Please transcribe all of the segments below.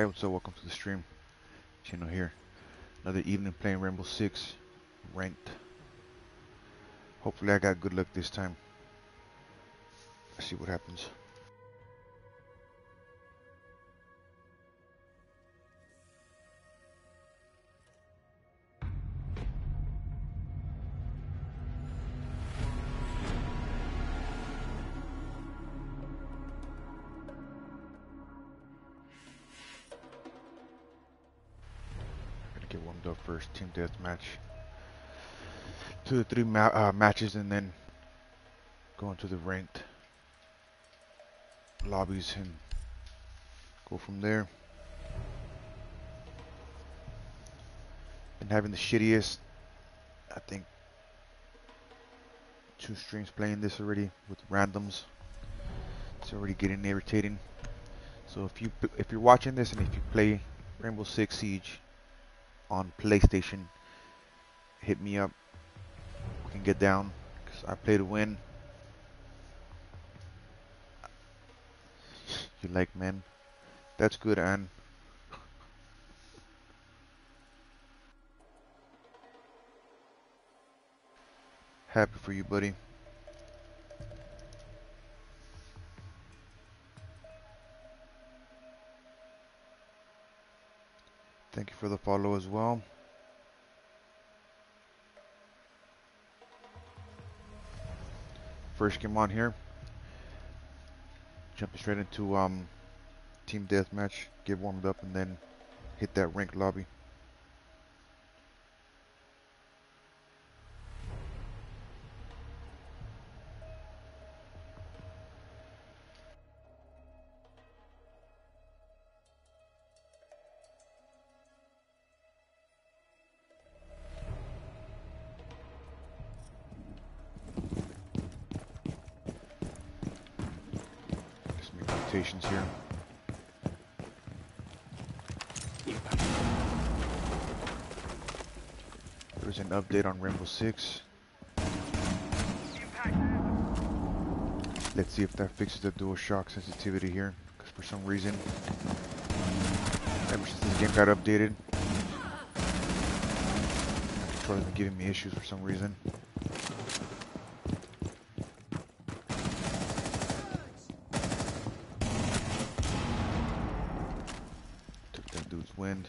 Hey, what's up? Welcome to the stream channel here. Another evening playing Rainbow Six ranked. Hopefully I got good luck this time. Let's see what happens. First team deathmatch, 2 to 3 matches, and then go into the ranked lobbies and go from there. Been having the shittiest, I think, 2 streams playing this already with randoms. It's already getting irritating. So if you're watching this and if you play Rainbow Six Siege on PlayStation, hit me up. We can get down, because I play to win. You like men? That's good, Anne. Happy for you, buddy. Thank you for the follow as well. First game on here, jumping straight into team deathmatch, get warmed up, and then hit that ranked lobby. Here. There's an update on Rainbow Six. Let's see if that fixes the DualShock sensitivity here, because for some reason, ever since this game got updated, my controller's been giving me issues for some reason. Wind.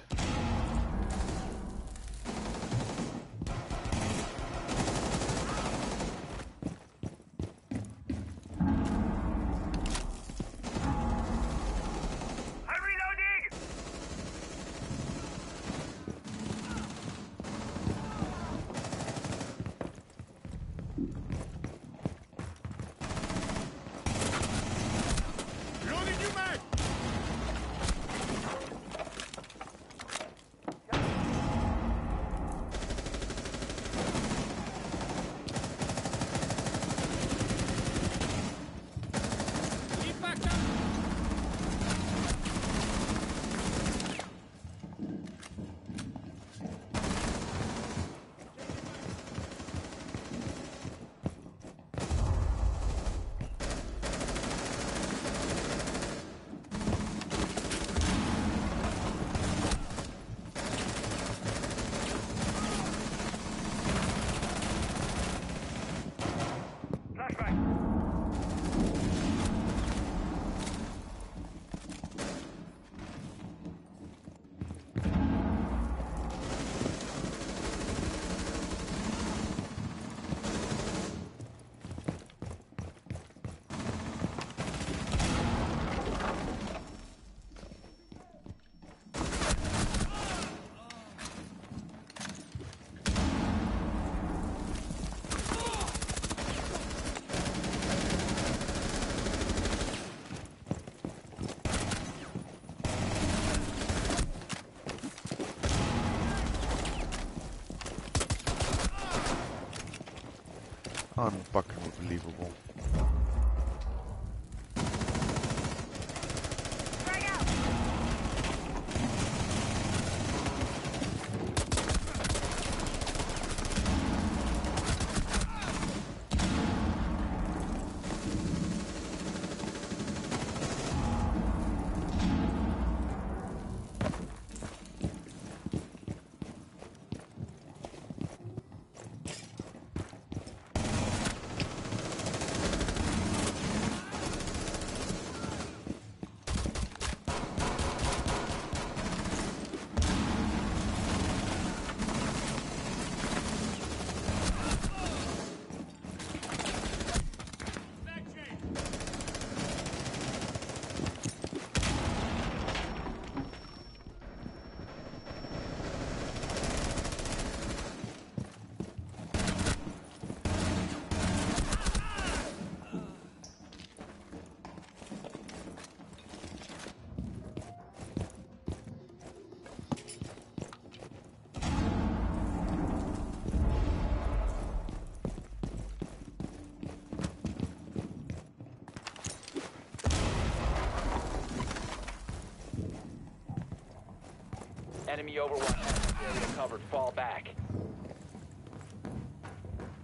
Unfucking believable. Enemy over 1. Area covered. Fall back.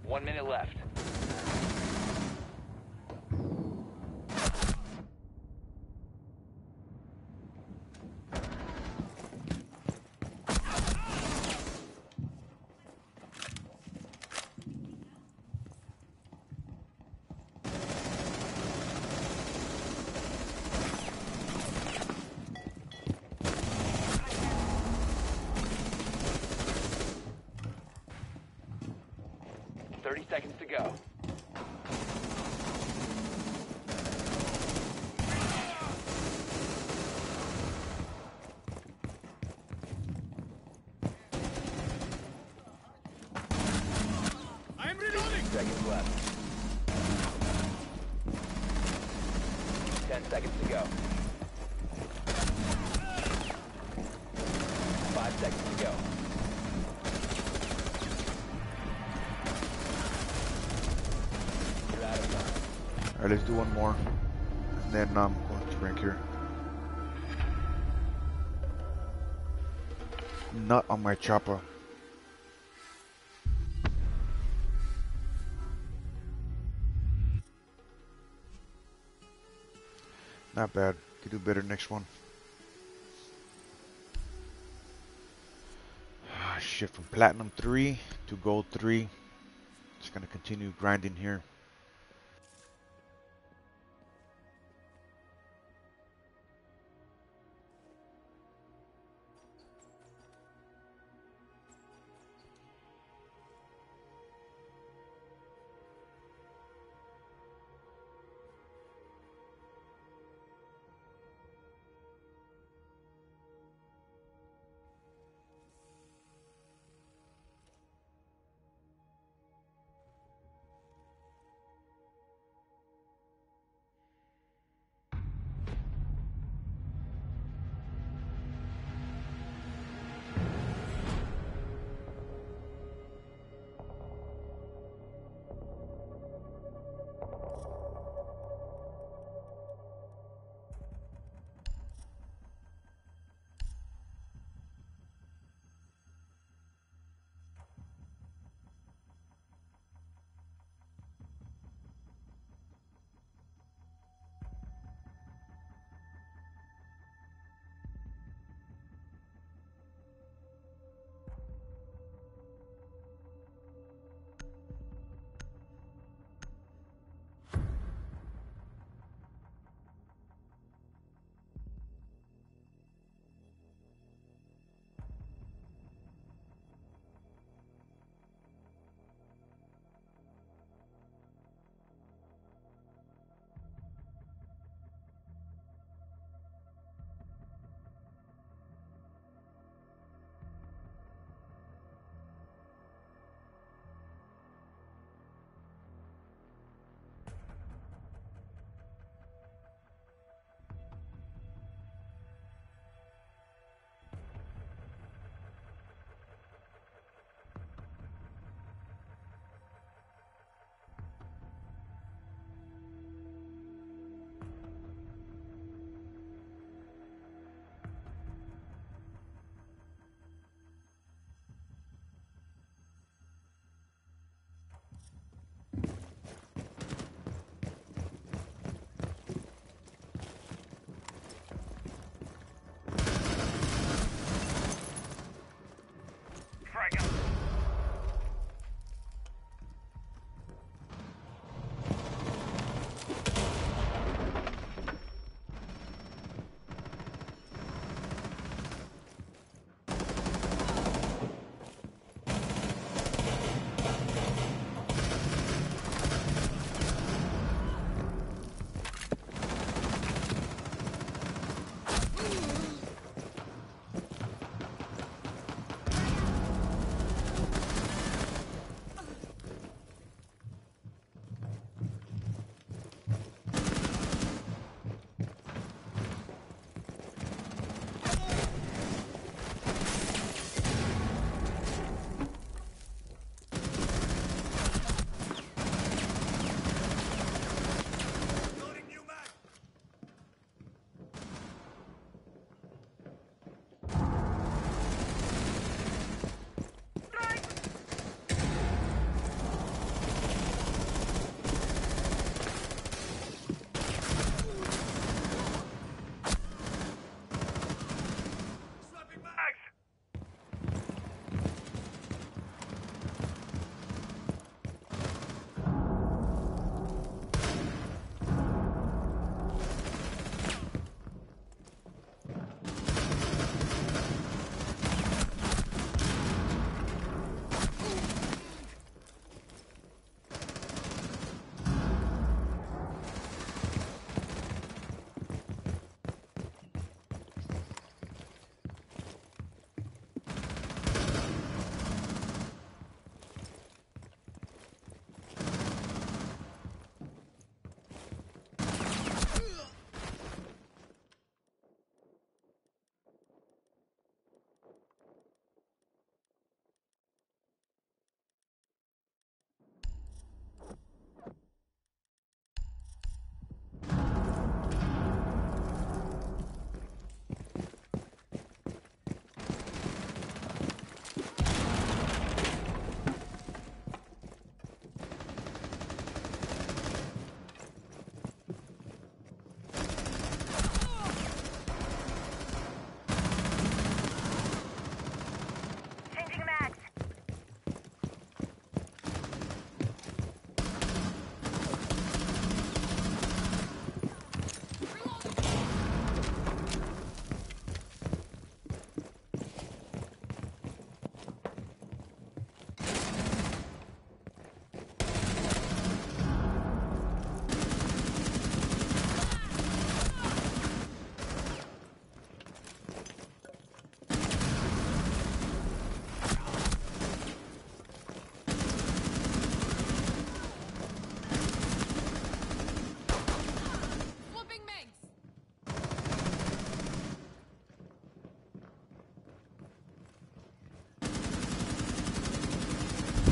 1 minute left. Let's do one more, and then I'm going to drink here. Not on my chopper. Not bad. Could do better next one. Shift from Platinum 3 to Gold 3. Just gonna continue grinding here.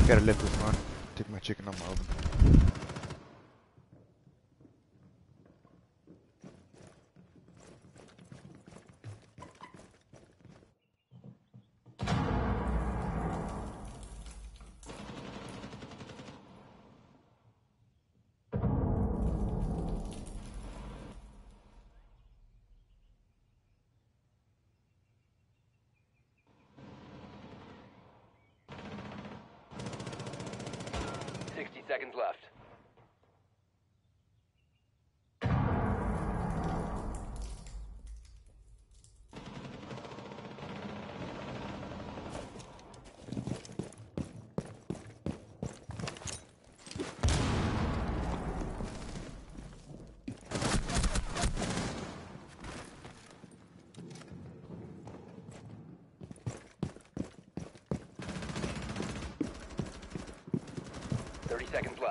gotta lift this one. Take my chicken on my oven.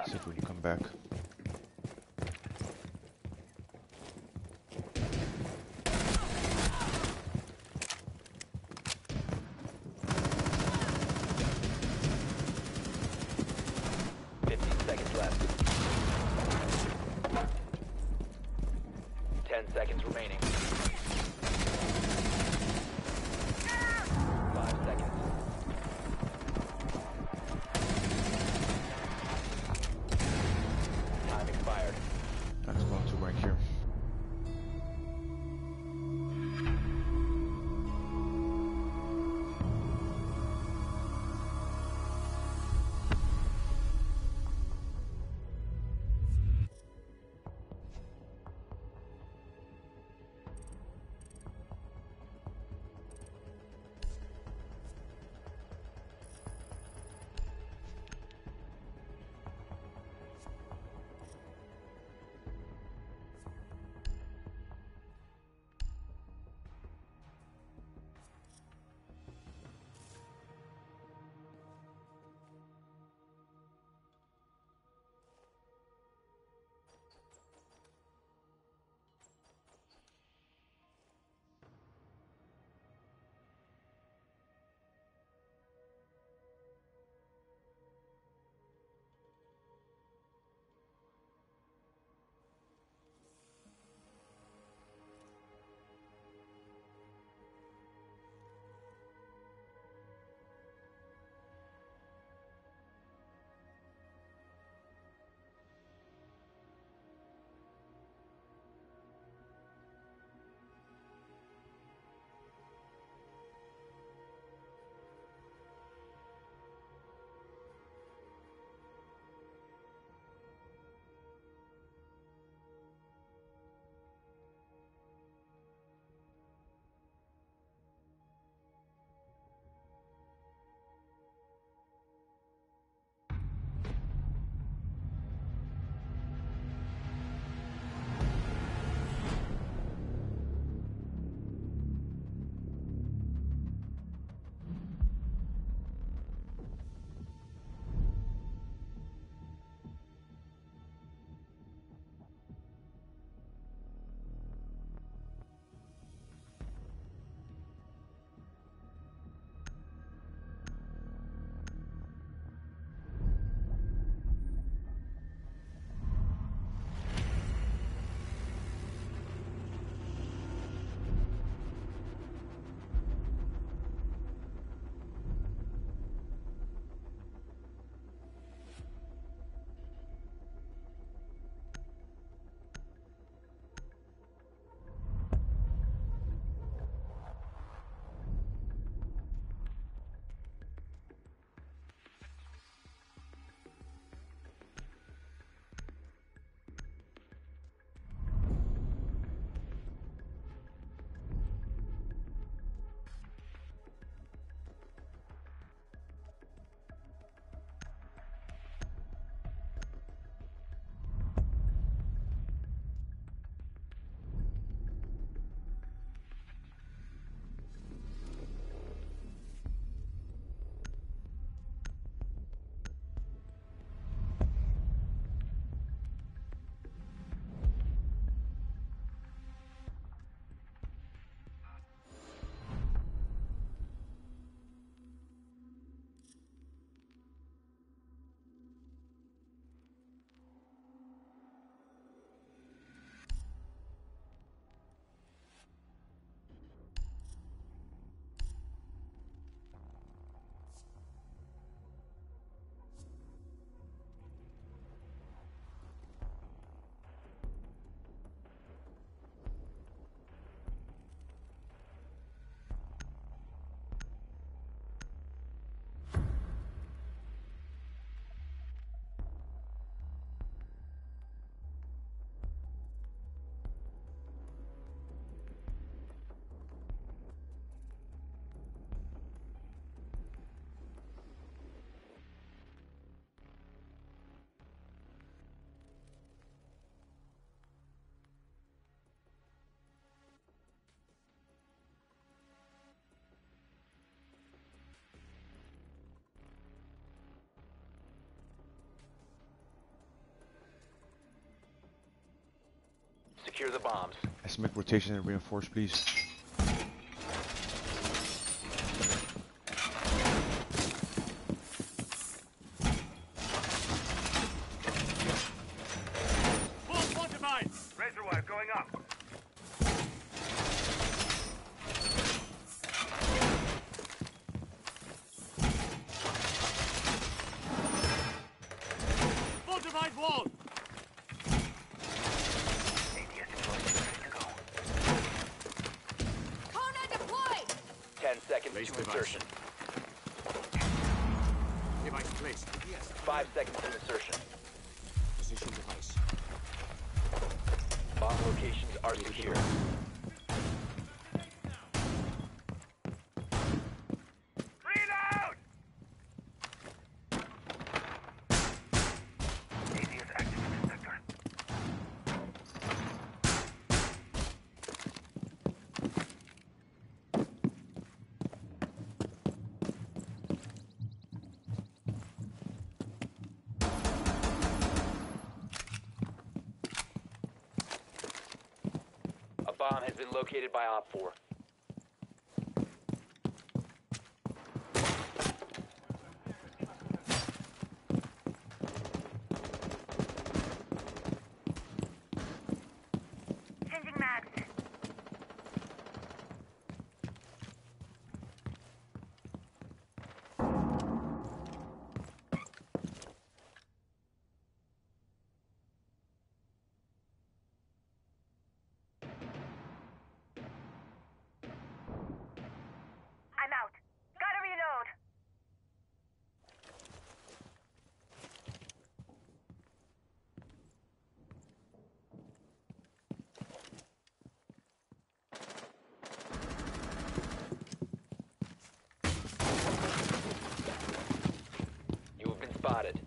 See if we can come back. Secure the bombs. Estimate rotation and reinforce, please. Bomb has been located by Op 4. Spotted.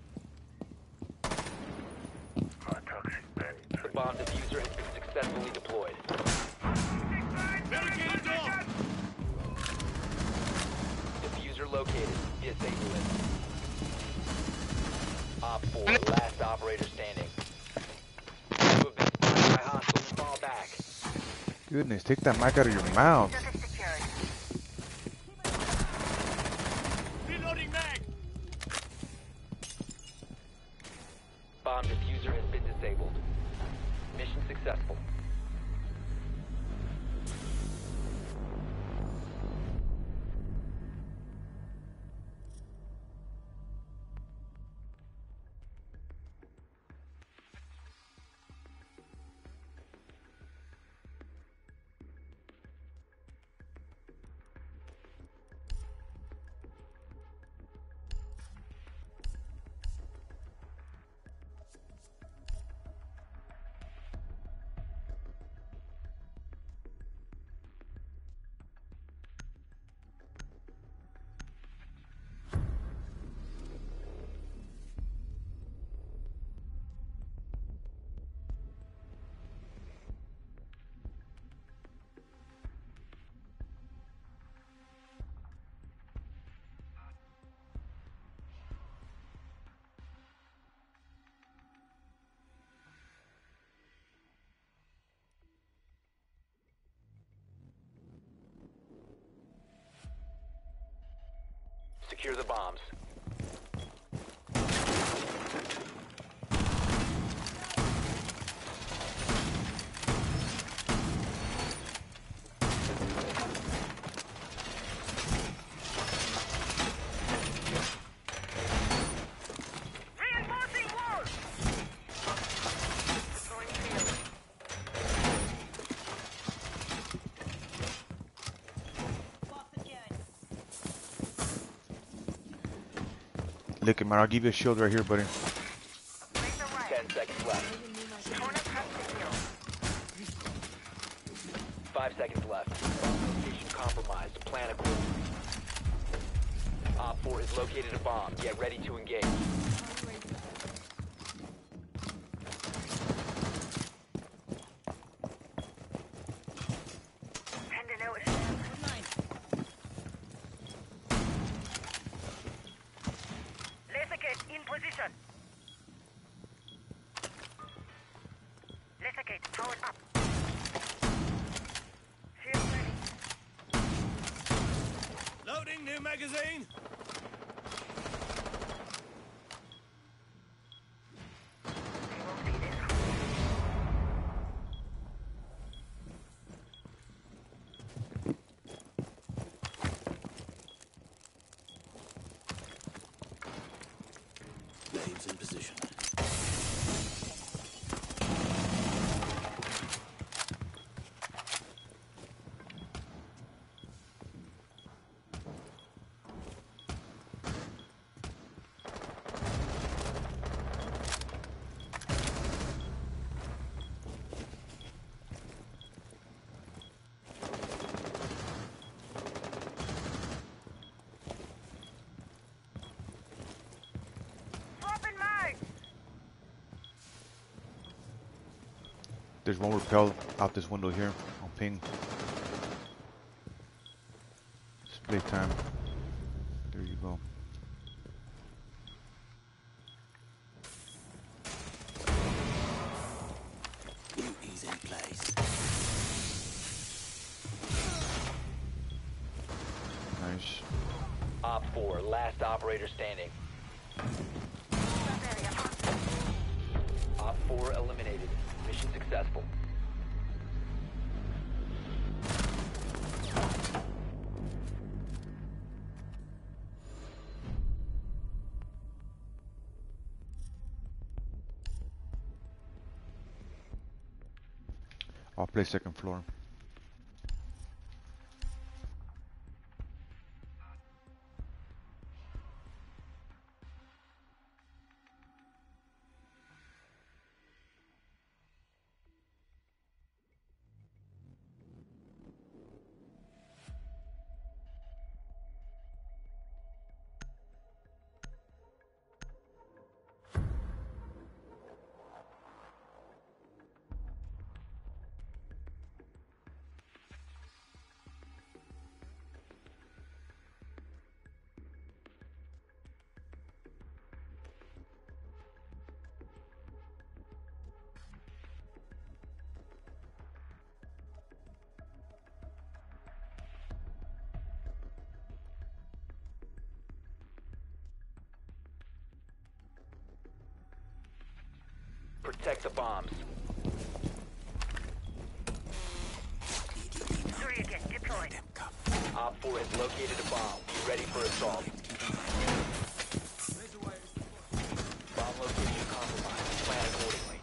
The bomb diffuser has been successfully deployed. Diffuser located. Disable it. Op 4, last operator standing. You have been spotted by hostiles. Fall back. Goodness, take that mic out of your mouth. Secure the bombs. Look at man, I'll give you a shield right here, buddy. 10 seconds left. 5 seconds left. Location compromised. Plan accordingly. Op 4 has located a bomb. Get ready to engage. Let's get powered up. magazine? There's one rappel out this window here on ping. It's playtime. There you go. He's in place. Nice. Op 4, last operator standing. Op 4 eliminated. Mission successful. I'll play second floor. Protect the bombs. Three again, deployed. Op 4 has located a bomb. Be ready for assault. Bomb location compromised. Plan accordingly.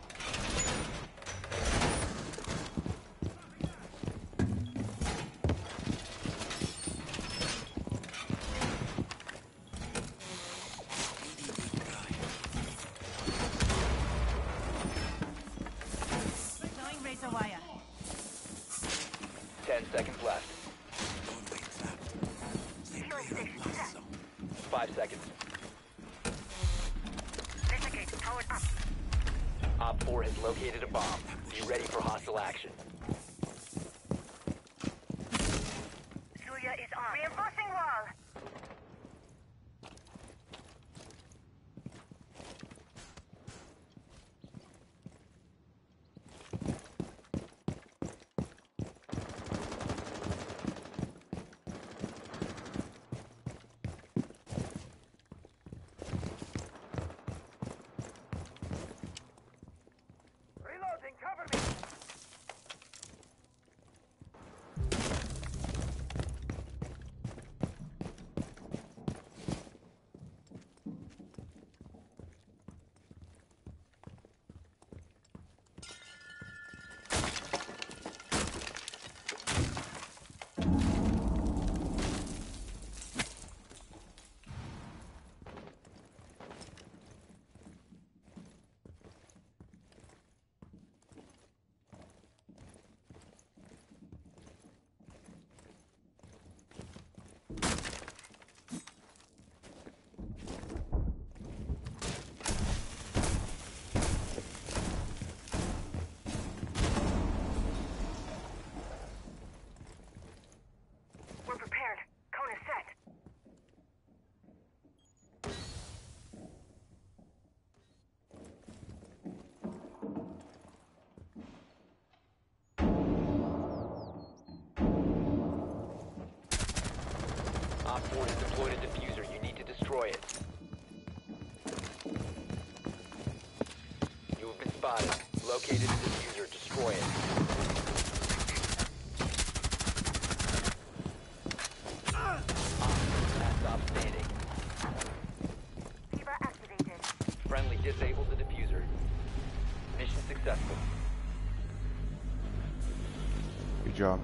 deployed a diffuser. You need to destroy it. You have been spotted. Located a diffuser. Destroy it. Disabled the diffuser. Mission successful. Good job.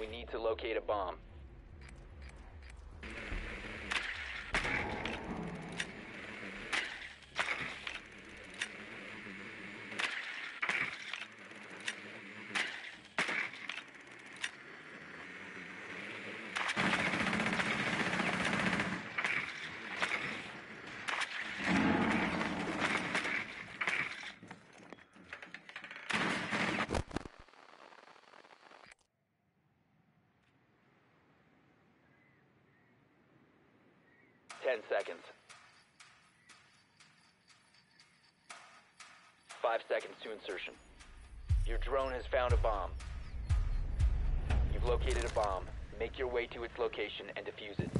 We need to locate a bomb. Seconds. 5 seconds to insertion. Your drone has found a bomb. You've located a bomb. Make your way to its location and defuse it.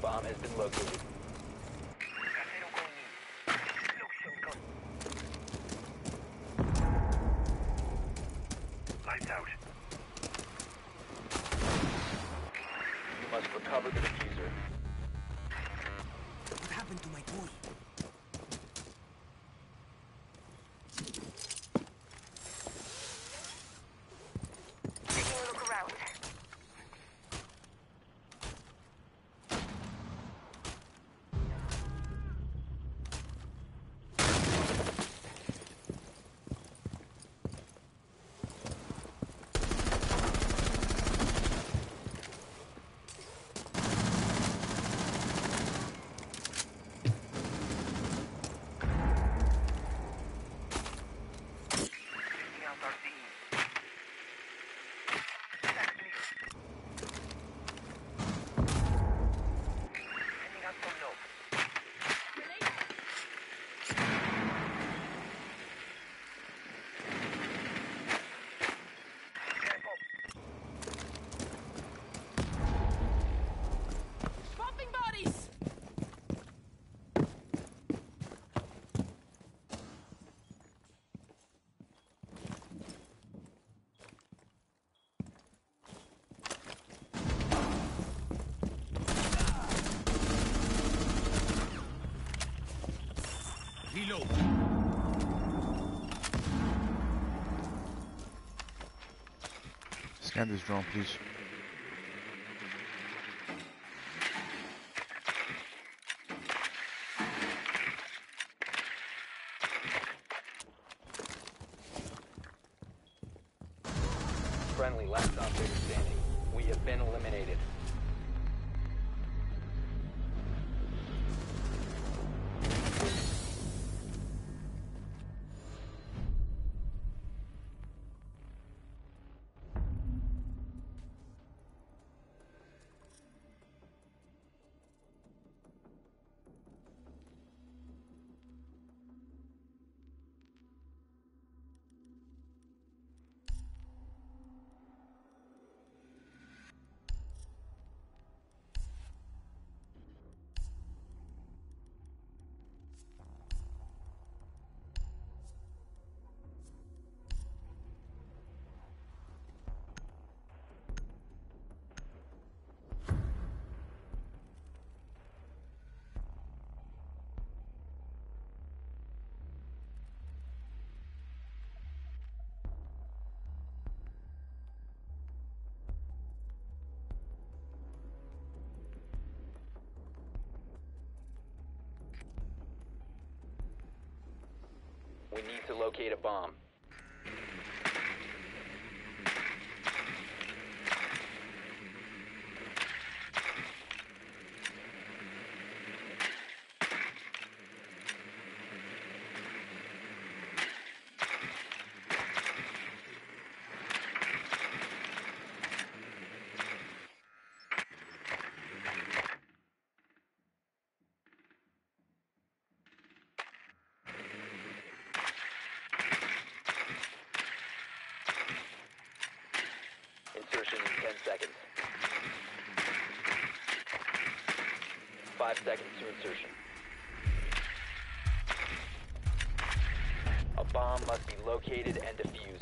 Bomb has been located. Lights out. You must recover the diffuser. What happened to my tool? Reload. Scan this drone, please. We have been eliminated. We need to locate a bomb. Insertion in 10 seconds. 5 seconds to insertion. A bomb must be located and defused.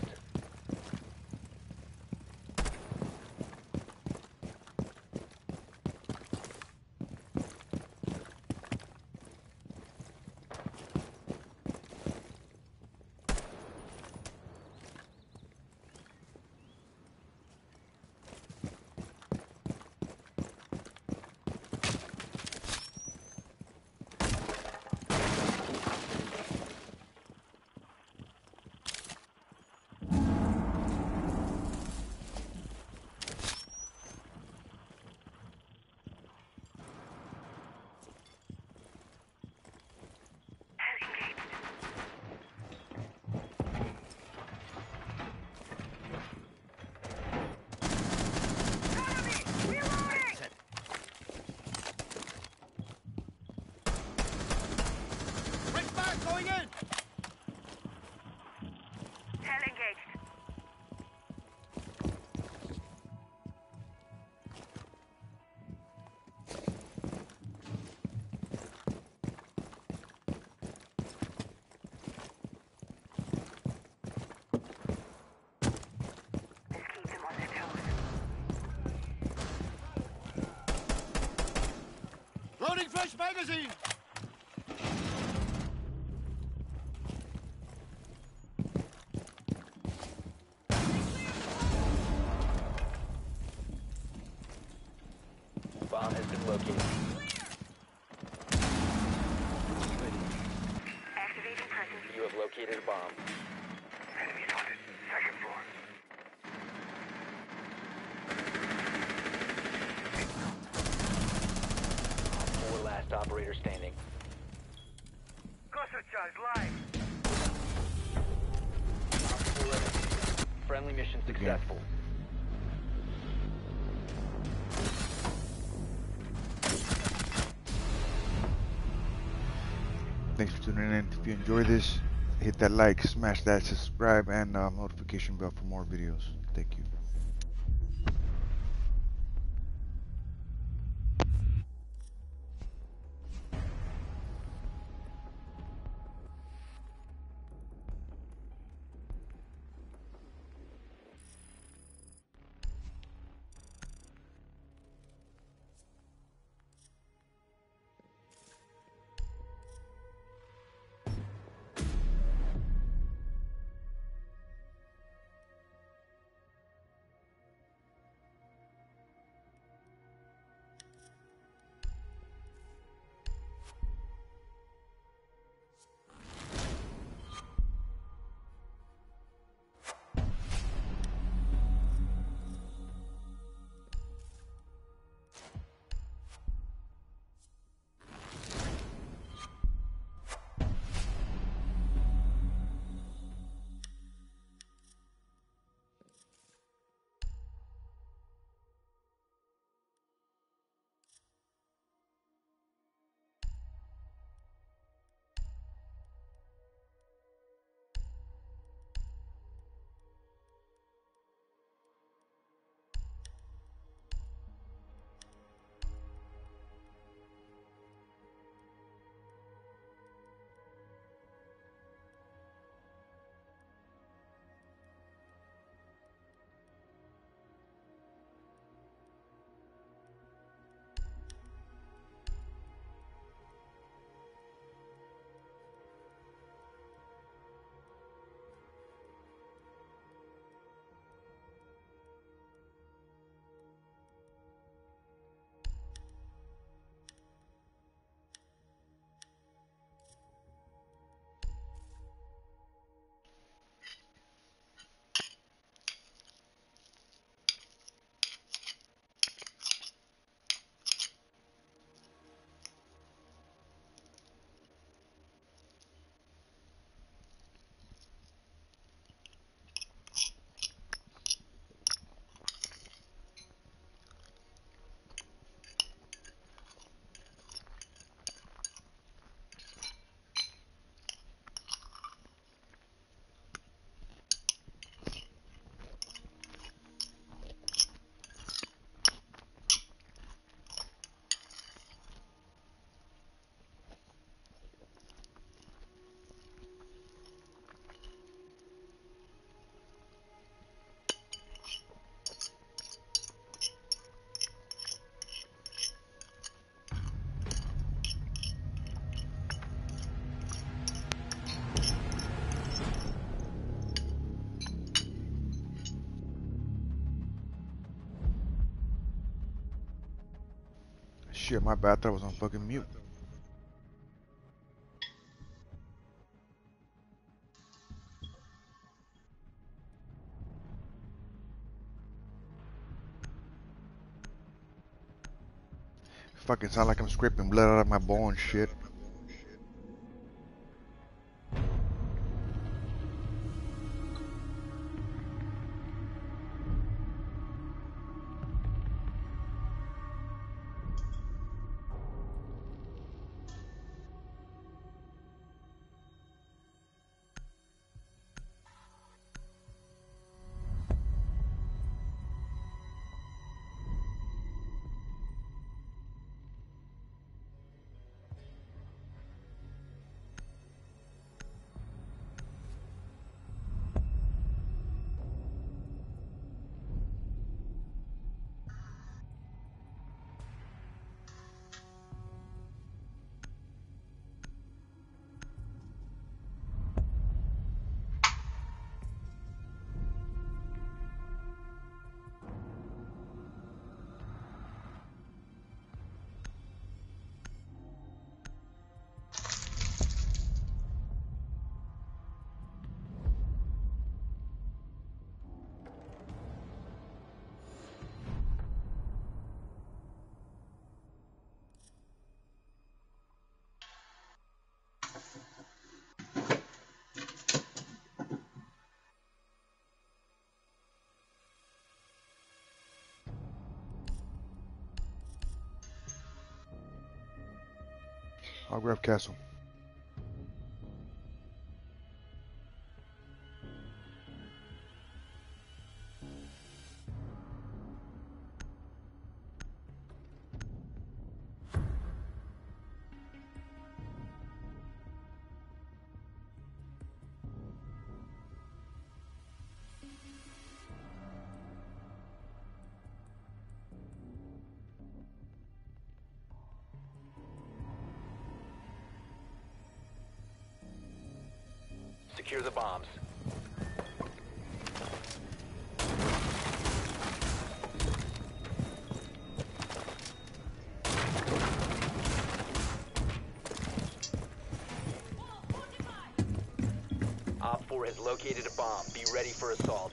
Fresh magazine! Bomb has been located. Activating presence. You have located a bomb. Enemy spotted. Second floor. Last operator standing. Cluster charge live. Friendly mission successful. Thanks for tuning in. If you enjoy this, hit that like, smash that subscribe, and notification bell for more videos. Thank you. Shit, my bad. I thought I was on fucking mute. Fucking sound like I'm scraping blood out of my bone and shit. I'll grab Castle. Secure the bombs. Op 4 has located a bomb. Be ready for assault.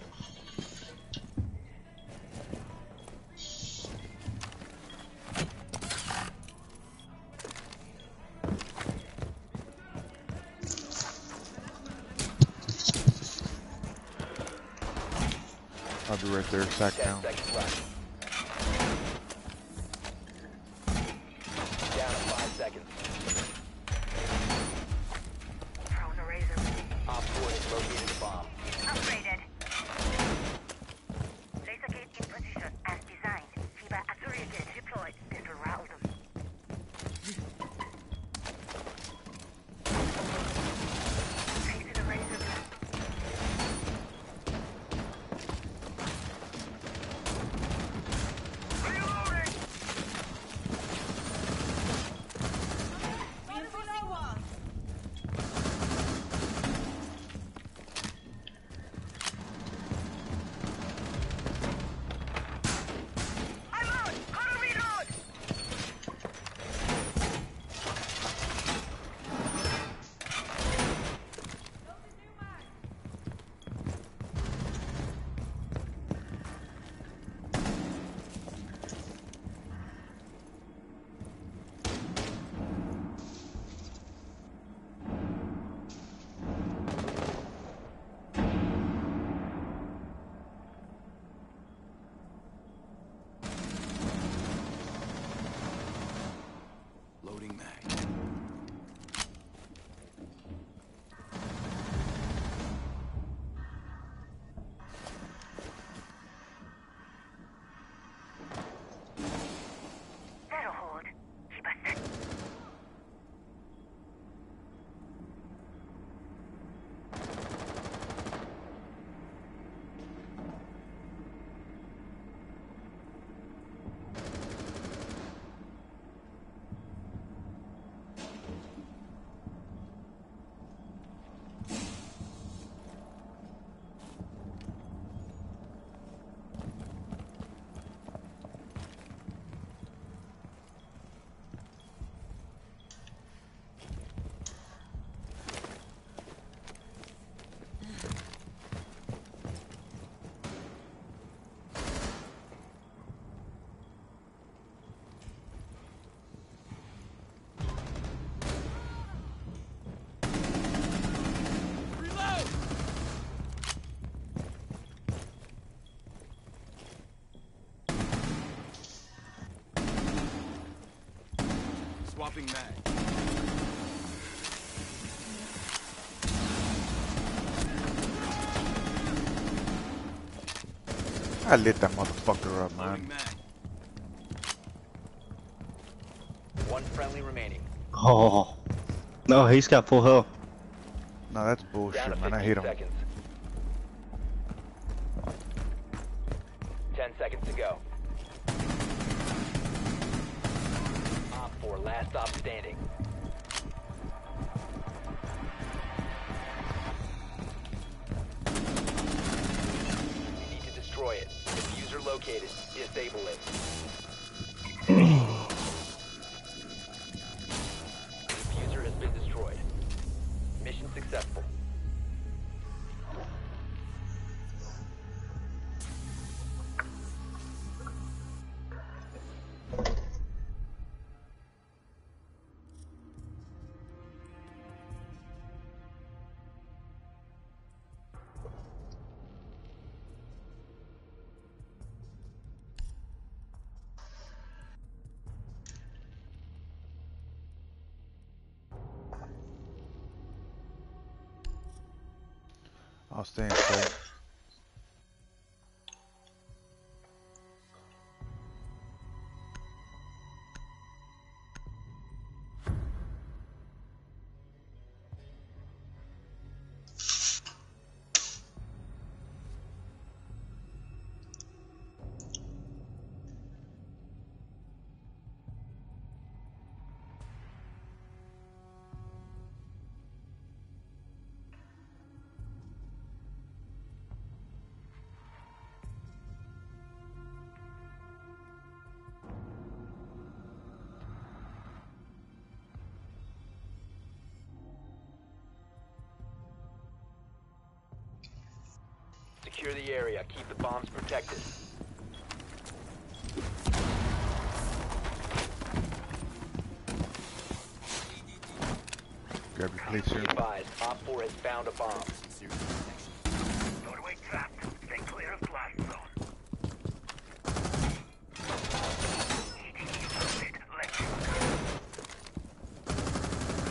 Right there, sack down. Down in 5 seconds. Op 4 has located the bomb. Upgraded. Laser gate in position as designed. Fiber accelerated deployed. This will rattle them. Swapping mag. I lit that motherfucker up, man. One friendly remaining. Oh. No, he's got full health. No, that's bullshit, man. I hate him. 10 seconds to go. Op 4, last op standing. You need to destroy it. Diffuser located. Disable it. Successful. I'll stay in play. Secure the area. Keep the bombs protected. Grab your plates here. Advised, Op 4 has found a bomb. Doorway trapped. Stay clear of blast zone. EDD solid. Let's go.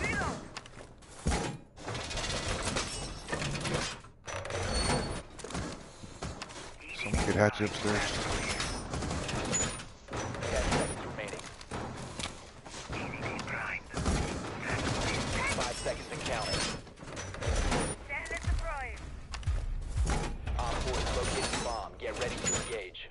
Reload. Hatch upstairs. Remaining. EDD Prime. 5 seconds and counting. Stand at the prize. Op 4 is locating the bomb. Get ready to engage.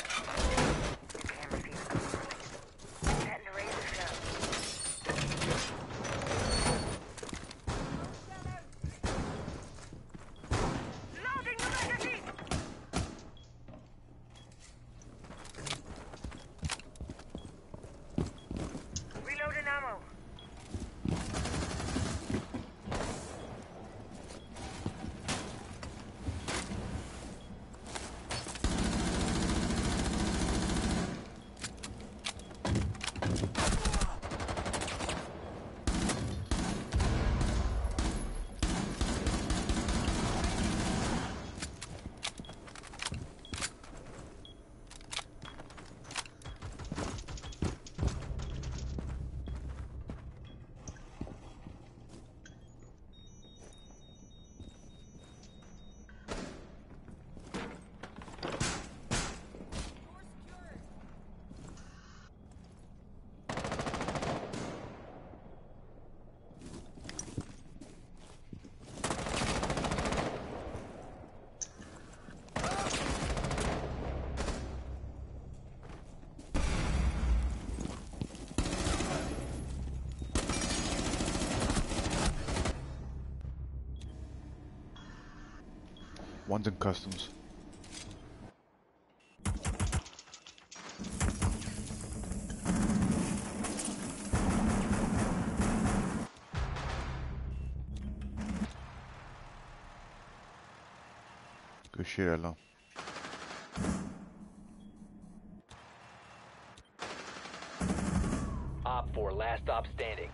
One's in customs. Good shit, Ella. Op 4, last op standing.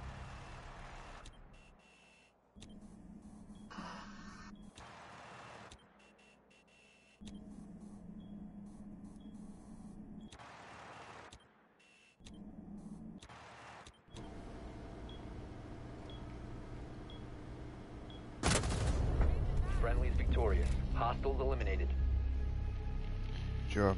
Hostiles eliminated. Sure.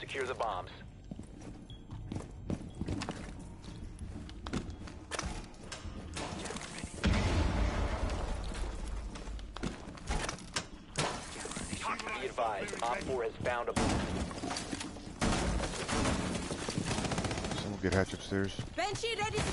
Secure the bombs. Be advised, Op 4 has found a bomb. Someone get hatch upstairs. Banshee ready to go.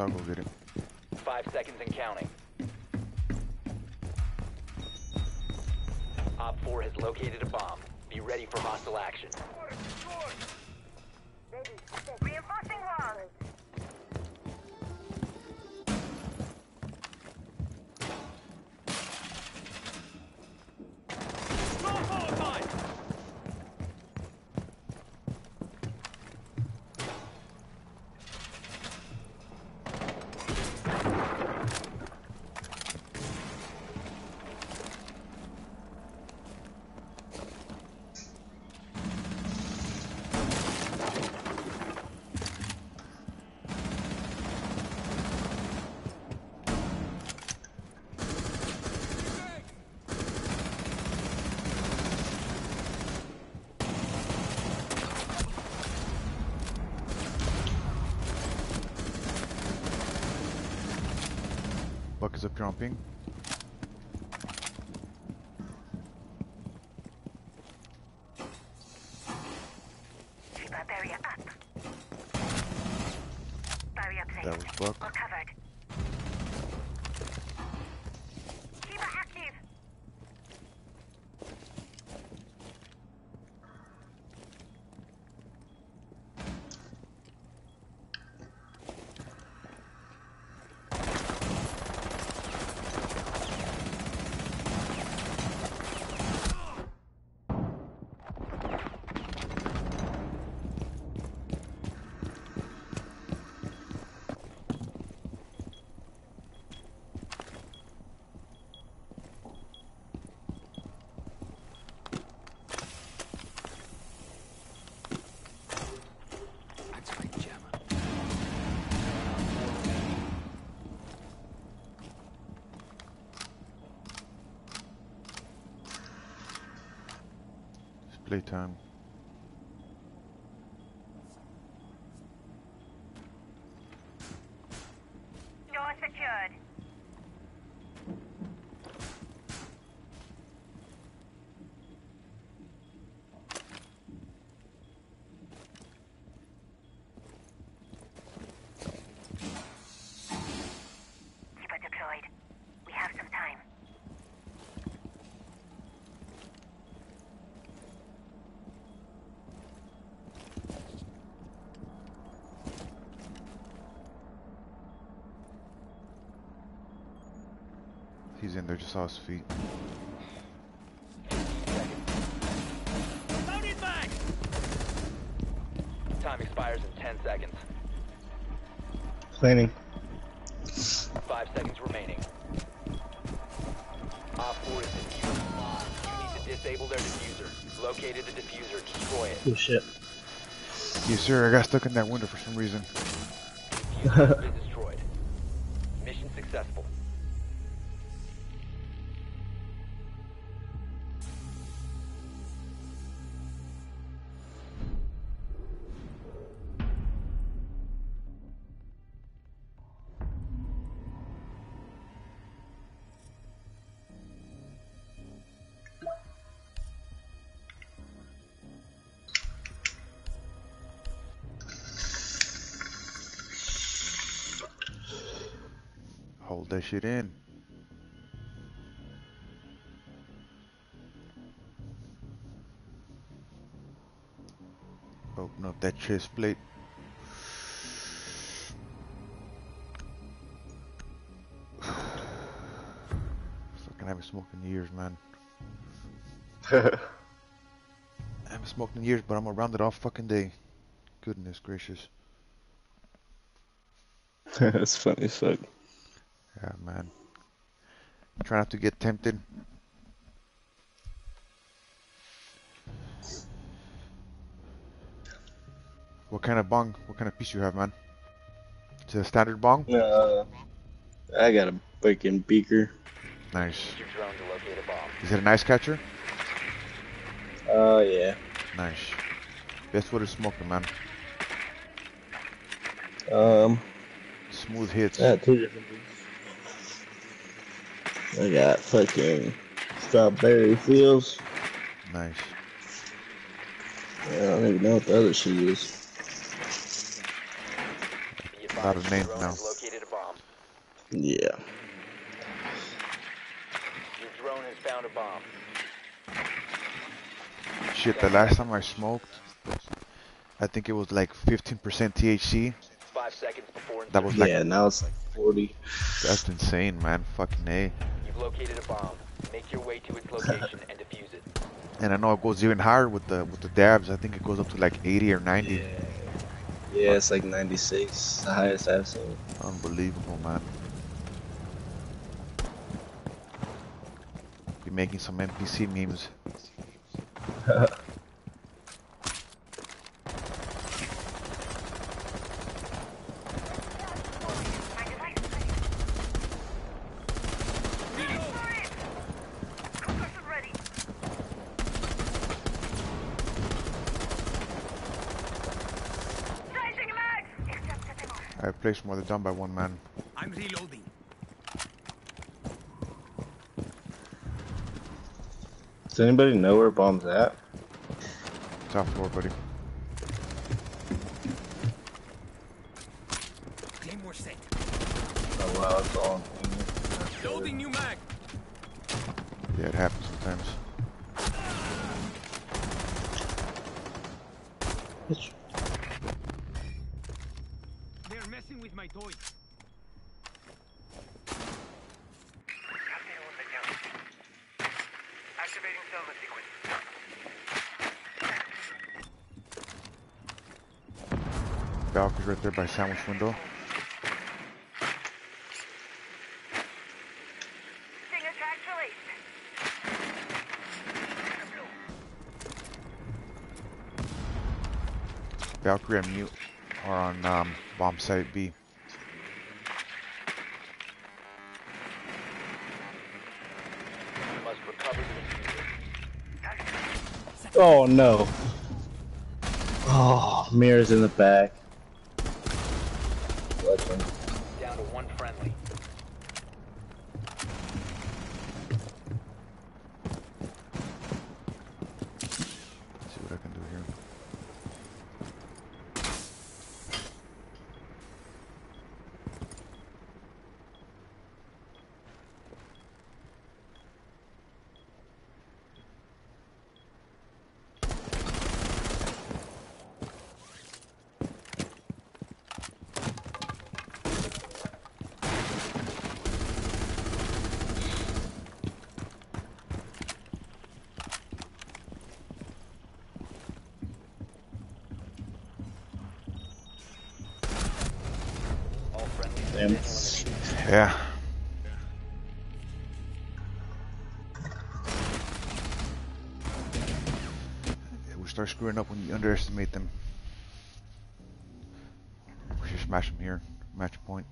I'll go get it. 5 seconds and counting. Op 4 has located a bomb. Be ready for hostile action. Reinforcing wall. Is up jumping. Barrier up. Barrier placed. That was blocked. All covered. Keep active. Playtime. Door secured. Keeper deployed. We have some time. He's in there, just saw his feet. Loaded back! Time expires in 10 seconds. Planning. 5 seconds remaining. Op 4 is diffuser. You need to disable their diffuser. Located the diffuser. Destroy it. Oh shit. Yes sir, I got stuck in that window for some reason. Diffuser has been destroyed. Mission successful. That shit in. Open up that chest plate. Fucking haven't smoked in years, man. I haven't smoked in years, but I'm gonna round it off fucking day. Goodness gracious. That's funny as fuck. Yeah, man. Try not to get tempted. What kind of bong? What kind of piece you have, man? It's a standard bong? No, I got a freaking beaker. Nice. Your drone to locate a bomb. Is it an ice catcher? Oh yeah. Nice. Best way to smoke it, man. Smooth hits. Yeah, two different things. I got fucking strawberry fields. Nice. Yeah, I don't even know what the other shit is. A lot of names now. Yeah. Your drone has found a bomb. Shit, the last time I smoked, I think it was like 15% THC. 5 seconds before that was like, yeah, now it's like 40. That's insane, man. Fucking A. You've located a bomb. Make your way to its location and defuse it. And I know it goes even higher with the dabs. I think it goes up to like 80 or 90. Yeah, yeah, it's like 96, the highest I've seen. Unbelievable, man. Be making some NPC memes. Place more than done by one man. I'm reloading. Does anybody know where bombs at? Top floor, buddy. Claymore set. Oh wow, it's on. Loading new mag. Yeah, it happens sometimes. It's my toys. Activating thermal sequence. Valkyrie's right there by sandwich window. Valkyrie and Mute are on bomb site B. Oh no. Oh, mirrors in the back. Down to one friendly. Let's see what I can do here. Yeah. start screwing up when you underestimate them. We should smash them here. Match point.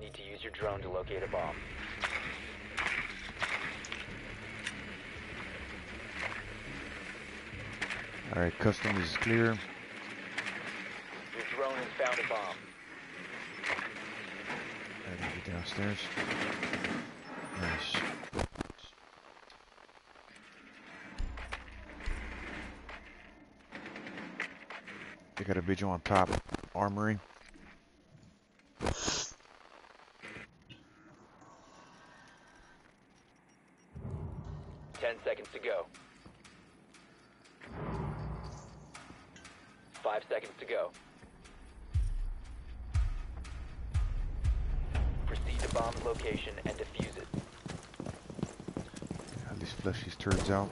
Need to use your drone to locate a bomb. All right, custom is clear. Your drone has found a bomb. I need to get downstairs. Nice. They got a Vigil on top. Armory. Turns out.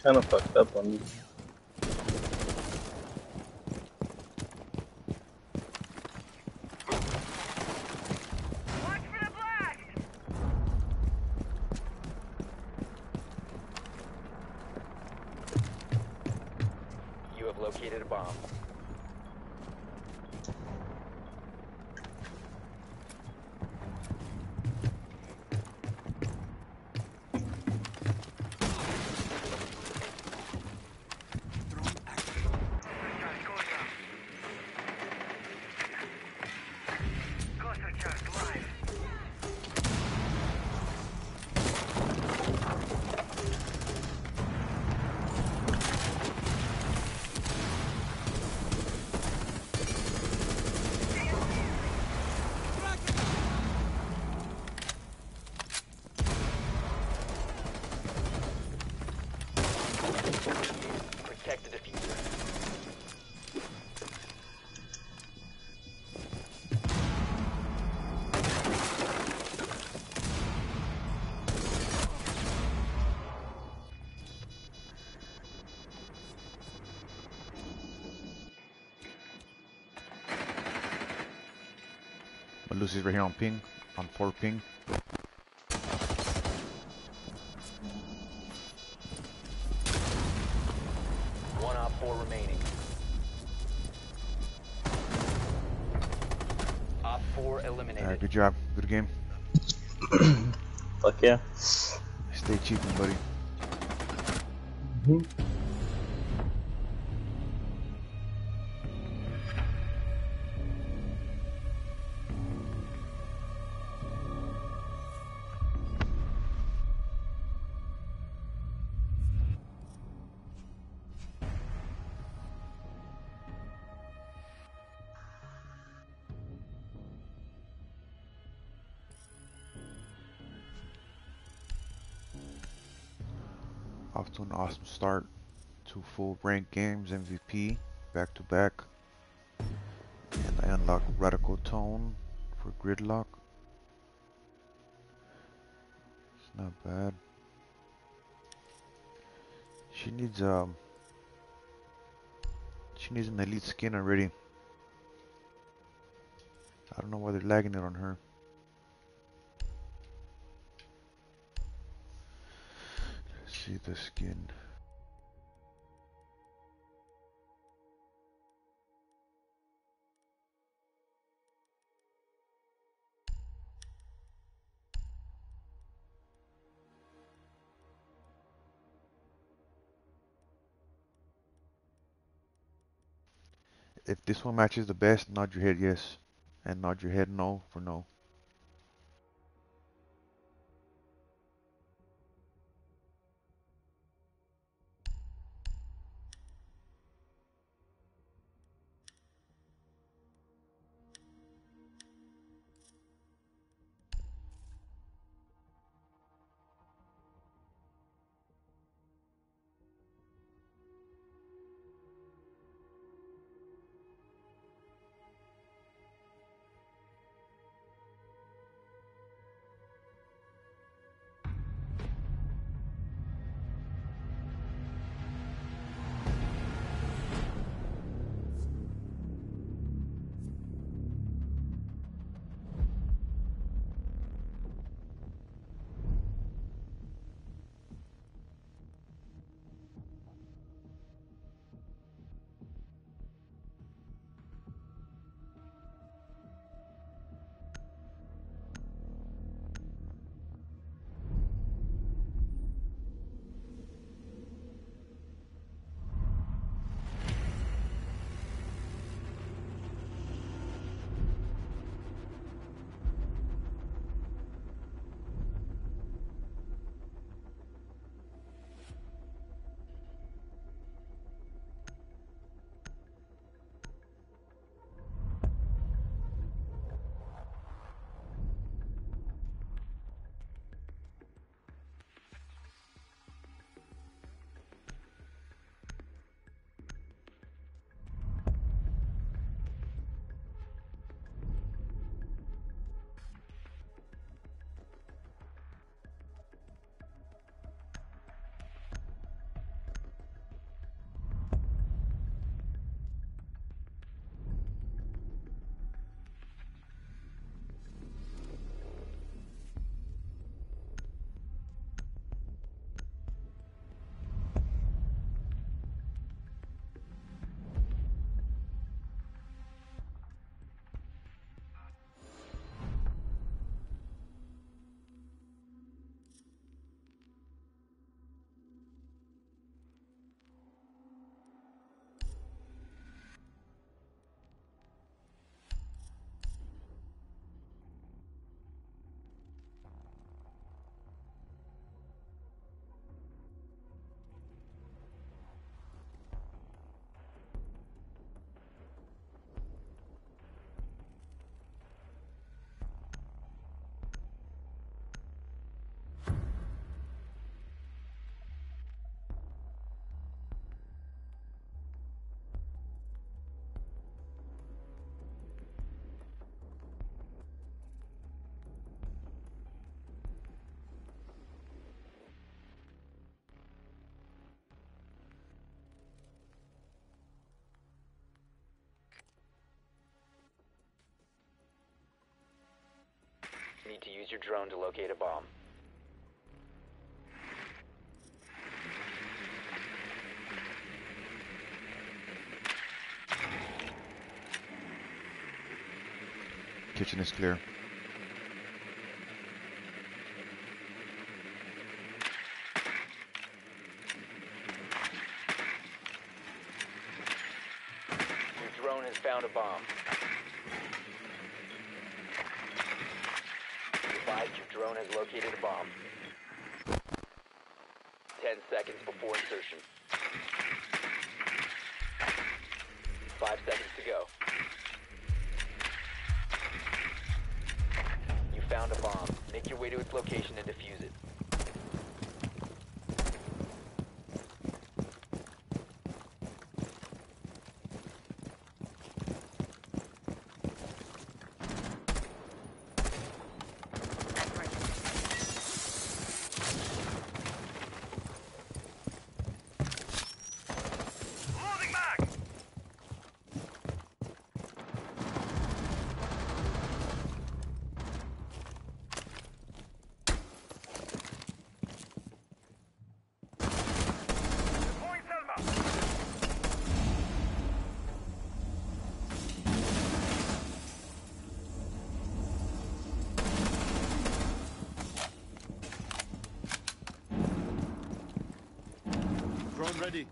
Kinda fucked up on me. Lucy's right here on ping, on 4 ping. One op 4 remaining. Op 4 eliminated. Alright, good job. Good game. Fuck yeah. Stay cheating, buddy. Mm-hmm. Off to an awesome start. 2 full ranked games, MVP, back to back. And I unlock Radical Tone for Gridlock. It's not bad. She needs an elite skin already. I don't know why they're lagging it on her. See the skin. If this one matches the best, nod your head yes, and nod your head no for no. Need to use your drone to locate a bomb. Kitchen is clear. Your drone has found a bomb. Drone has located a bomb. 10 seconds before insertion. 5 seconds to go. You found a bomb. Make your way to its location and defuse it. Ready.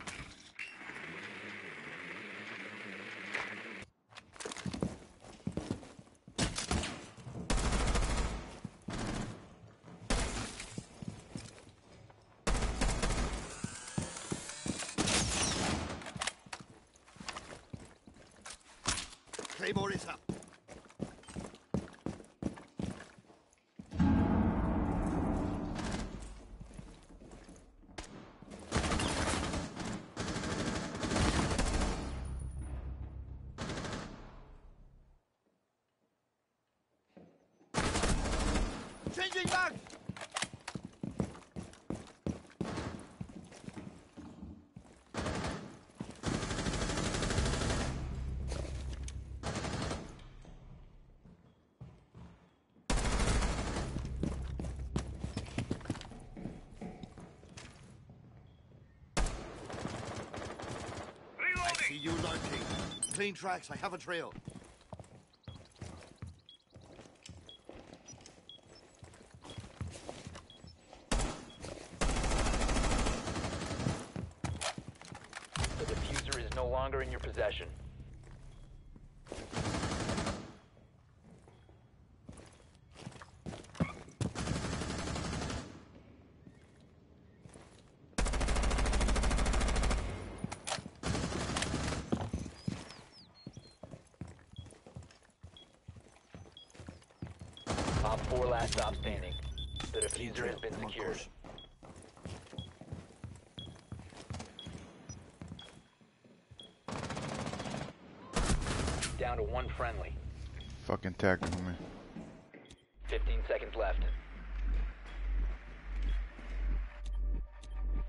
Changing back! You loading. Clean tracks, I have a trail. The diffuser is no longer in your possession. Stop standing. The diffuser has been secured. Down to one friendly. Fucking tactical, man. 15 seconds left.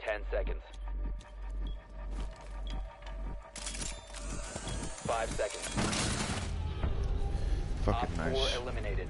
10 seconds. 5 seconds. Fucking Op nice. 4 eliminated.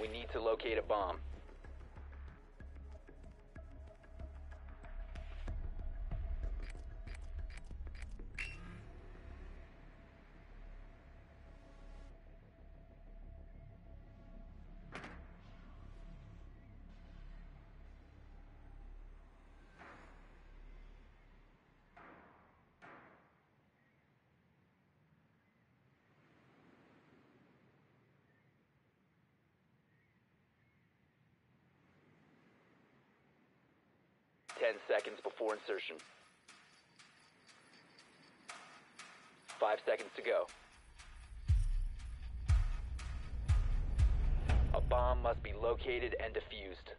We need to locate a bomb. Seconds before insertion. 5 seconds to go. A bomb must be located and defused.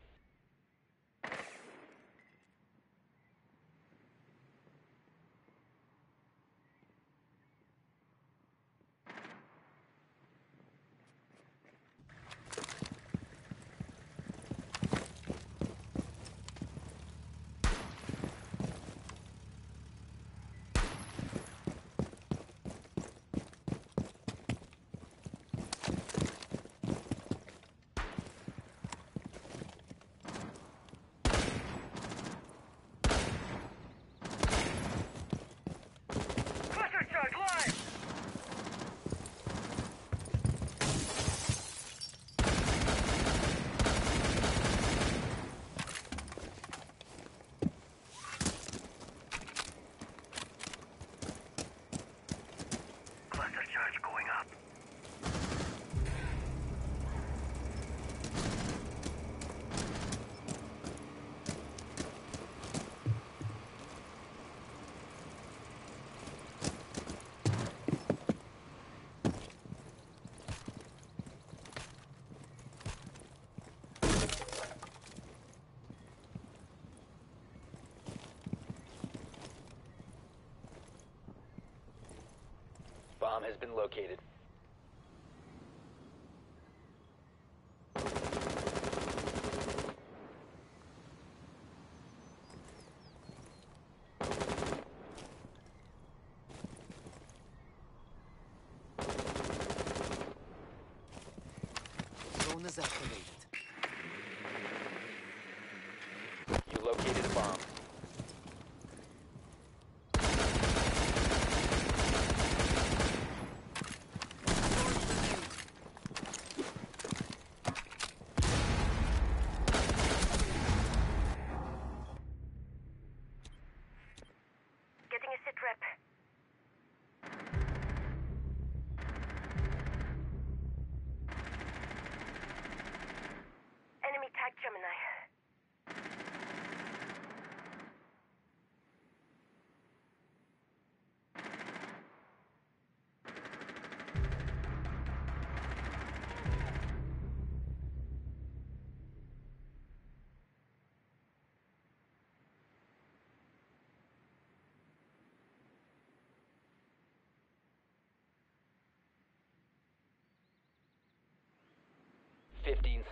bomb has been located.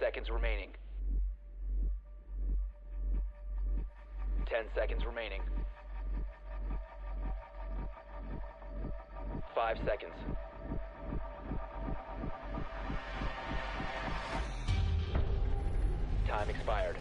Seconds remaining. 10 seconds remaining. 5 seconds. Time expired.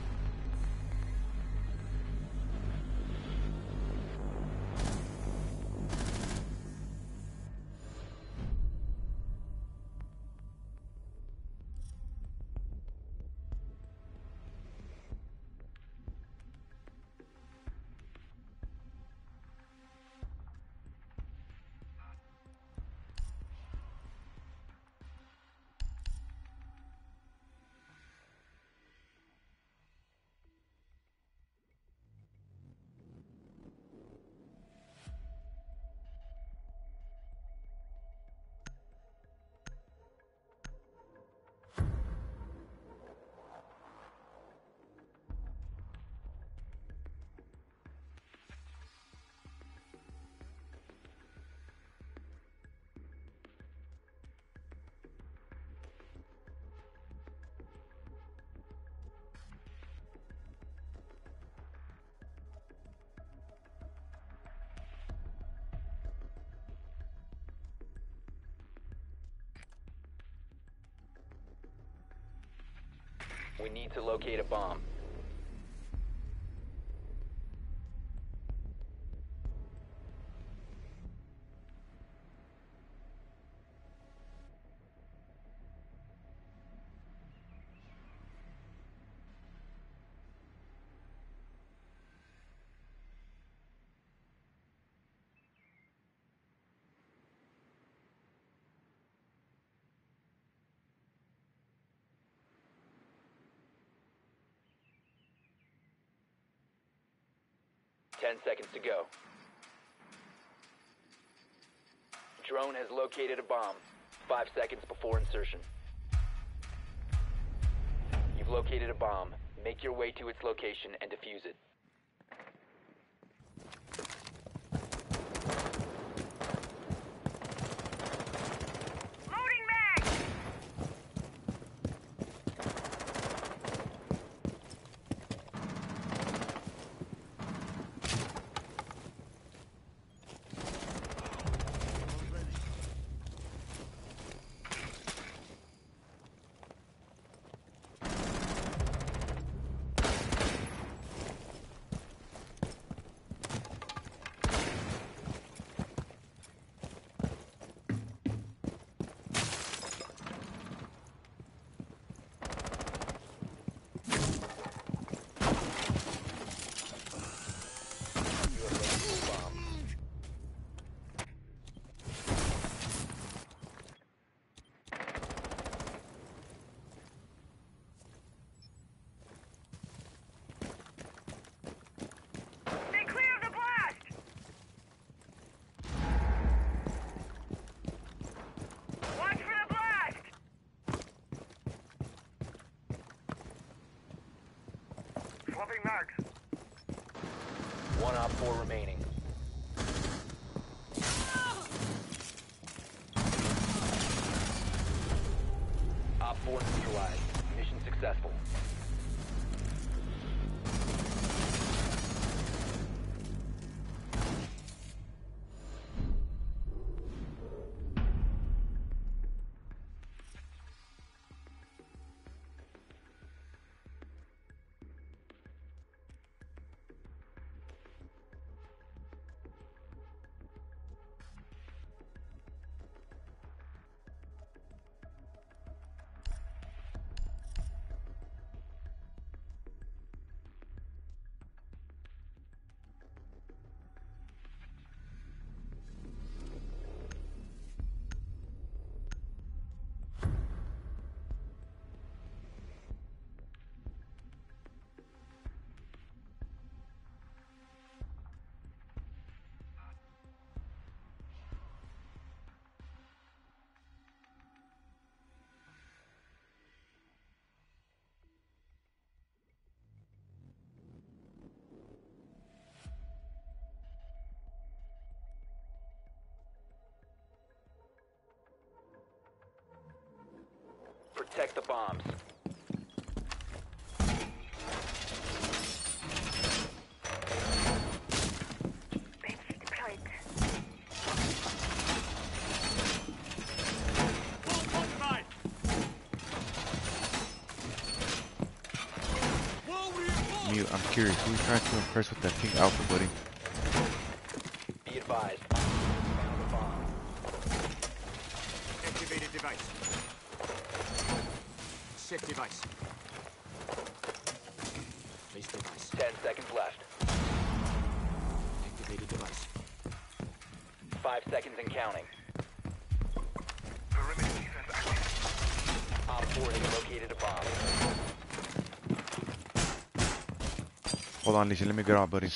We need to locate a bomb. Ten seconds to go. Drone has located a bomb. 5 seconds before insertion. You've located a bomb. Make your way to its location and defuse it. One op 4 remaining. No! bombs. Mute, I'm curious, who are you trying to impress with that pink alpha, buddy? Be advised. Activated device. Set device. Place device. 10 seconds left. Activated device. 5 seconds and counting. Perimeter defense active. Op 4 has located a bomb. Hold on, Lisa, let me get out, buddy.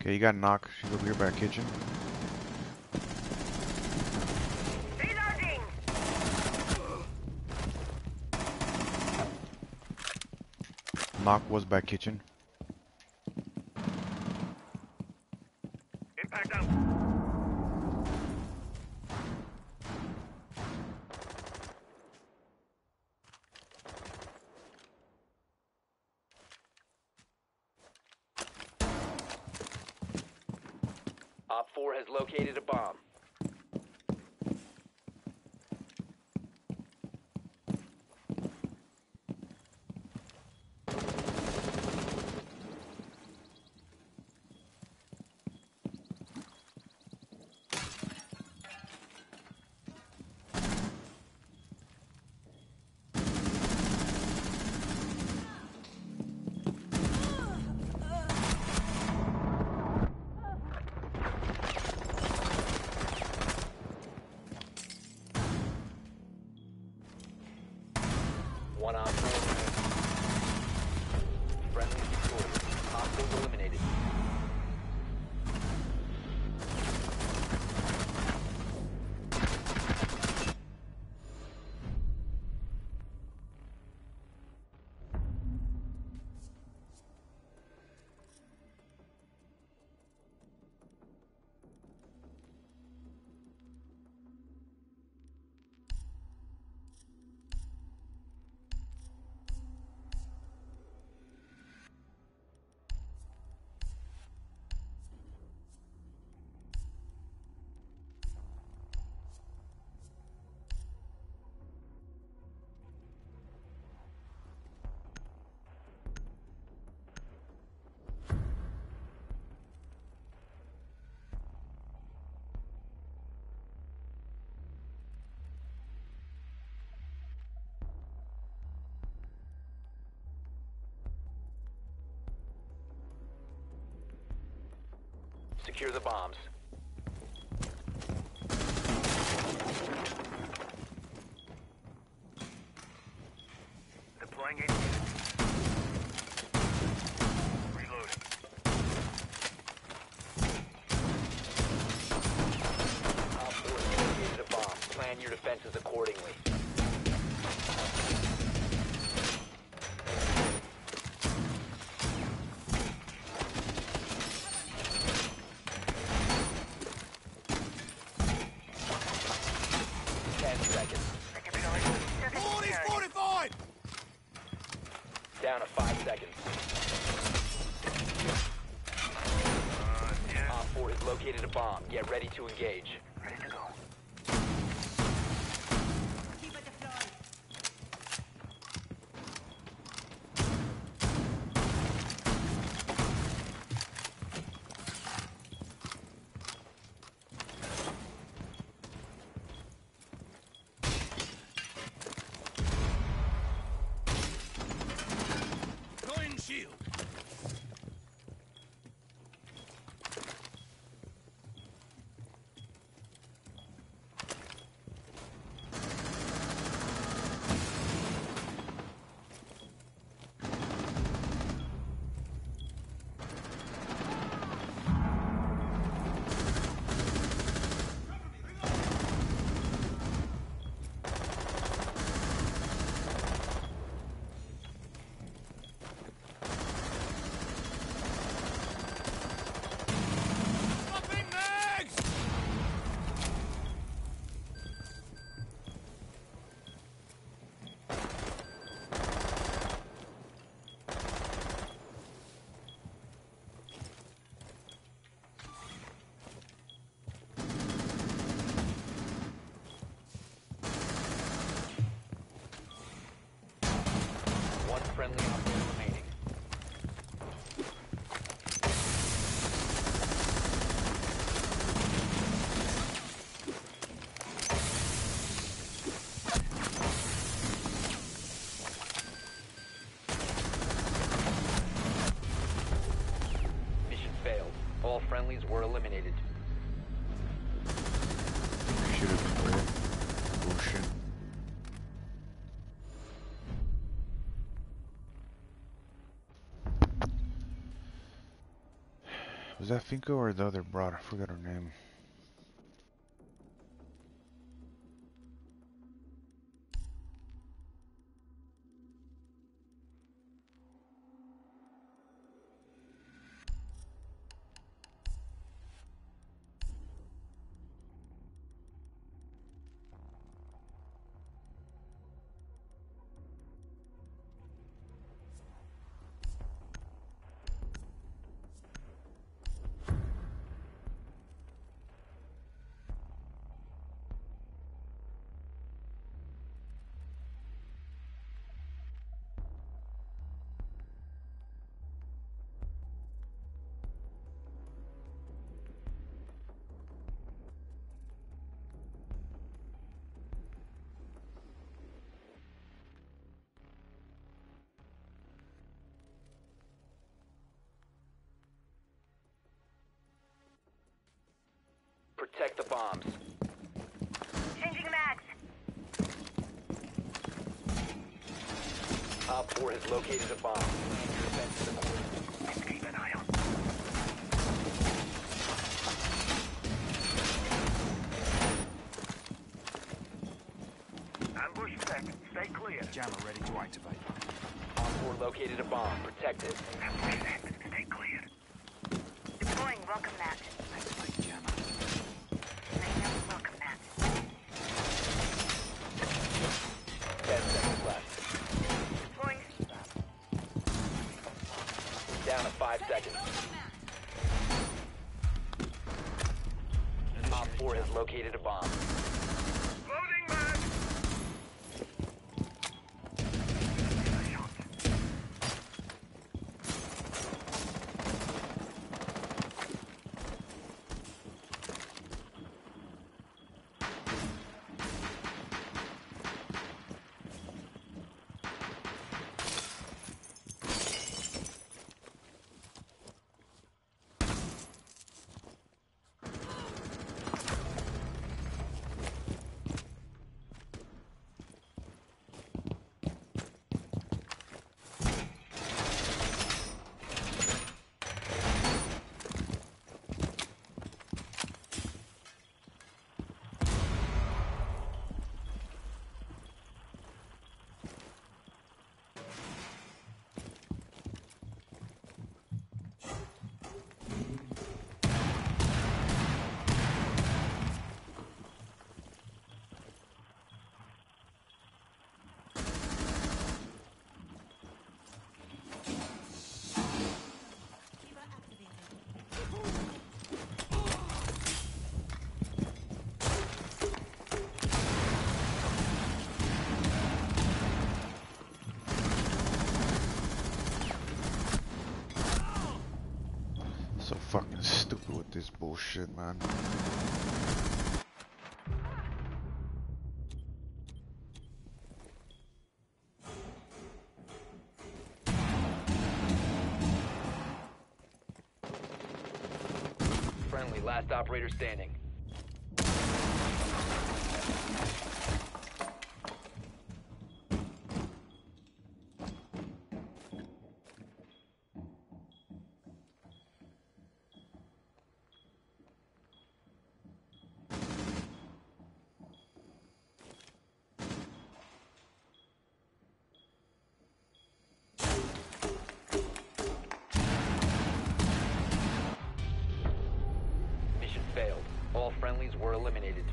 Okay, you got knocked. She's over here by our kitchen. Knock was by kitchen. Impact out. Op 4 has located a bomb. One op friendly destroyed. Hostiles eliminated. Secure the bombs. Deploying it. Reloading. Op 4 located a bomb. Plan your defenses accordingly. Down to 5 seconds. Yeah. Op 4 has located a bomb. Get ready to engage. Ready to go. Keep it shield. All friendlies were eliminated. Should have been ready. Bullshit. Was that Finka or the other broad? I forgot her name. Protect the bombs. Changing max. Op 4 has located a bomb. Keep an eye on. Ambush tech. Stay clear. Jammer ready to activate. Op 4 located a bomb. Protect it. Ambush tech. Stay clear. Deploying welcome mat. Located a bomb. Loading mag. Fucking stupid with this bullshit, man. Friendly, last operator standing. Were eliminated.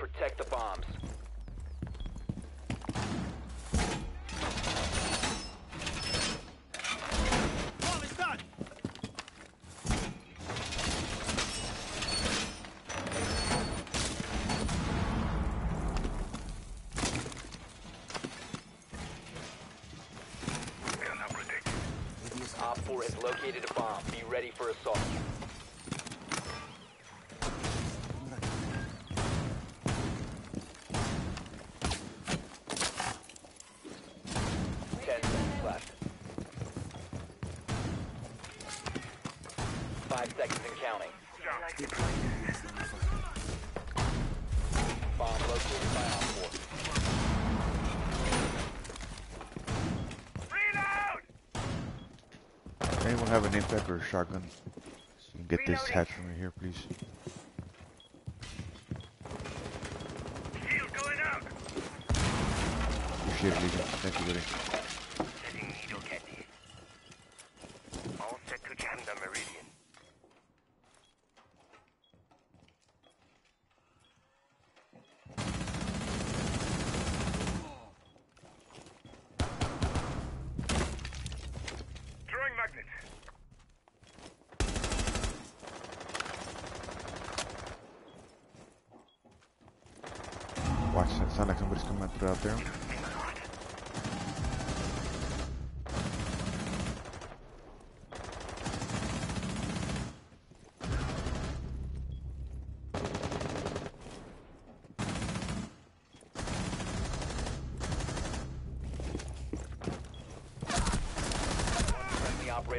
Protect the bombs. Anyone have an impact or a shotgun? So you can get this hatch from right here, please. Shield going out. Appreciate it, Legion. Thank you, buddy.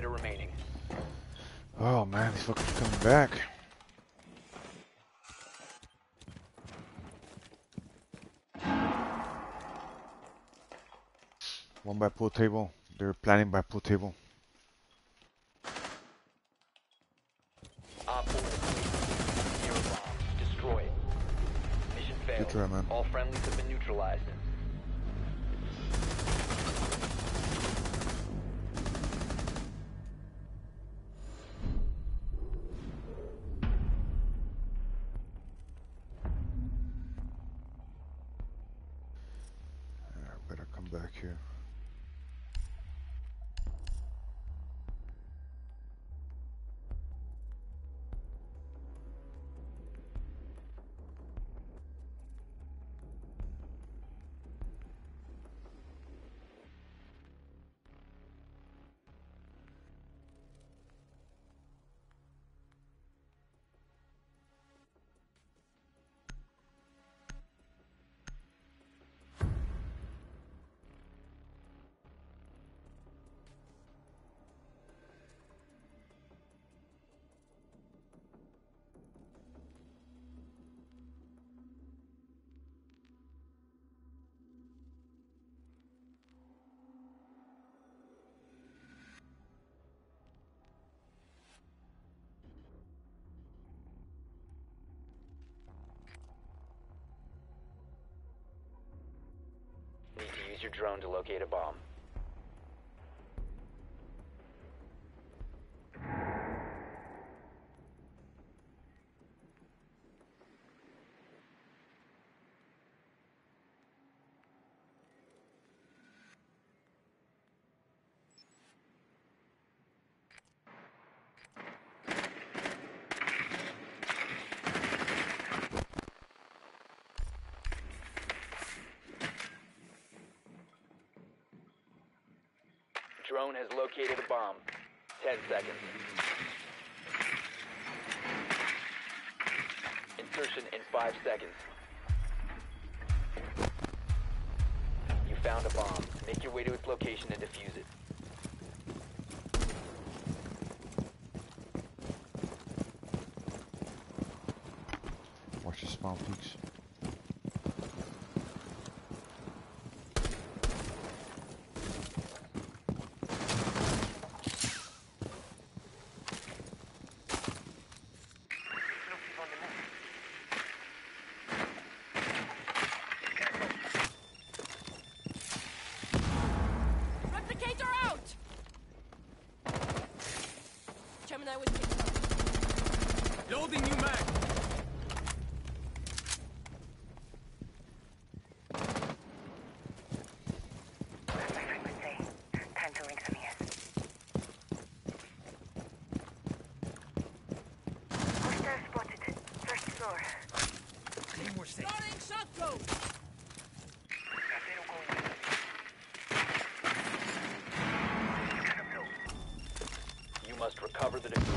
Remaining. Oh man, these fuckers are coming back. One by pool table. They're planning by pool table. Destroy it. Mission failed. Good try, man. All friendlies have been neutralized. Your drone to locate a bomb. Drone has located a bomb. 10 seconds. Insertion in 5 seconds. You found a bomb. Make your way to its location and defuse it. Watch the small peaks. Loading you, Mac. You must recover the device.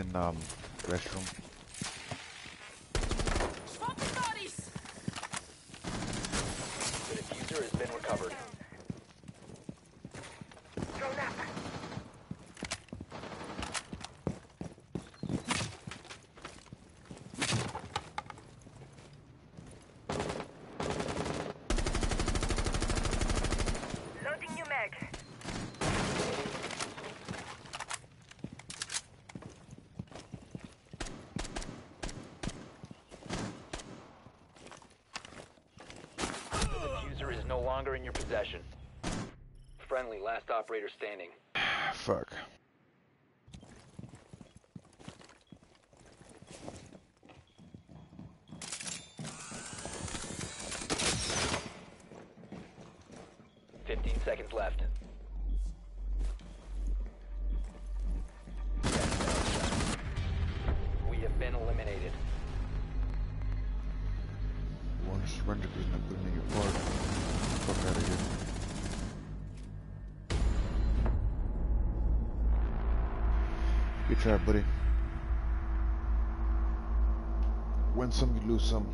In restroom. The diffuser has been recovered. In your possession. Friendly, last operator standing. Fuck. Good try, buddy. Win some, you lose some.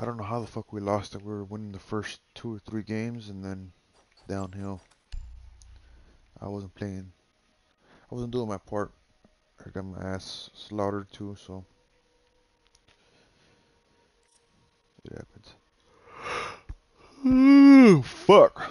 I don't know how the fuck we lost it. We were winning the first 2 or 3 games and then downhill. I wasn't playing. I wasn't doing my part. I got my ass slaughtered too, so it happens. Ooh, fuck.